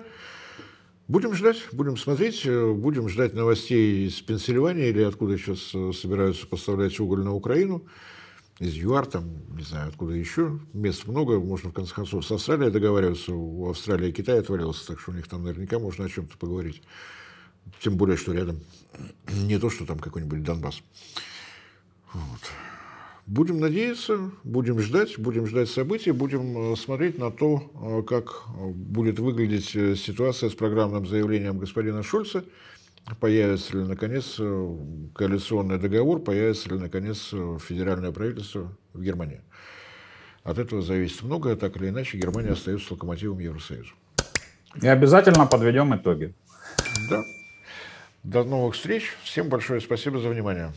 Будем ждать, будем смотреть, будем ждать новостей из Пенсильвании или откуда сейчас собираются поставлять уголь на Украину. Из ЮАР, там, не знаю, откуда еще. Мест много, можно, в конце концов, с Австралией договариваться. У Австралии и Китай отвалился, так что у них там наверняка можно о чем-то поговорить. Тем более, что рядом не то, что там какой-нибудь Донбасс. Вот. Будем надеяться, будем ждать, будем ждать событий, будем смотреть на то, как будет выглядеть ситуация с программным заявлением господина Шольца, появится ли наконец коалиционный договор, появится ли наконец федеральное правительство в Германии. От этого зависит многое, так или иначе Германия остается локомотивом Евросоюза. И обязательно подведем итоги. Да. До новых встреч, всем большое спасибо за внимание.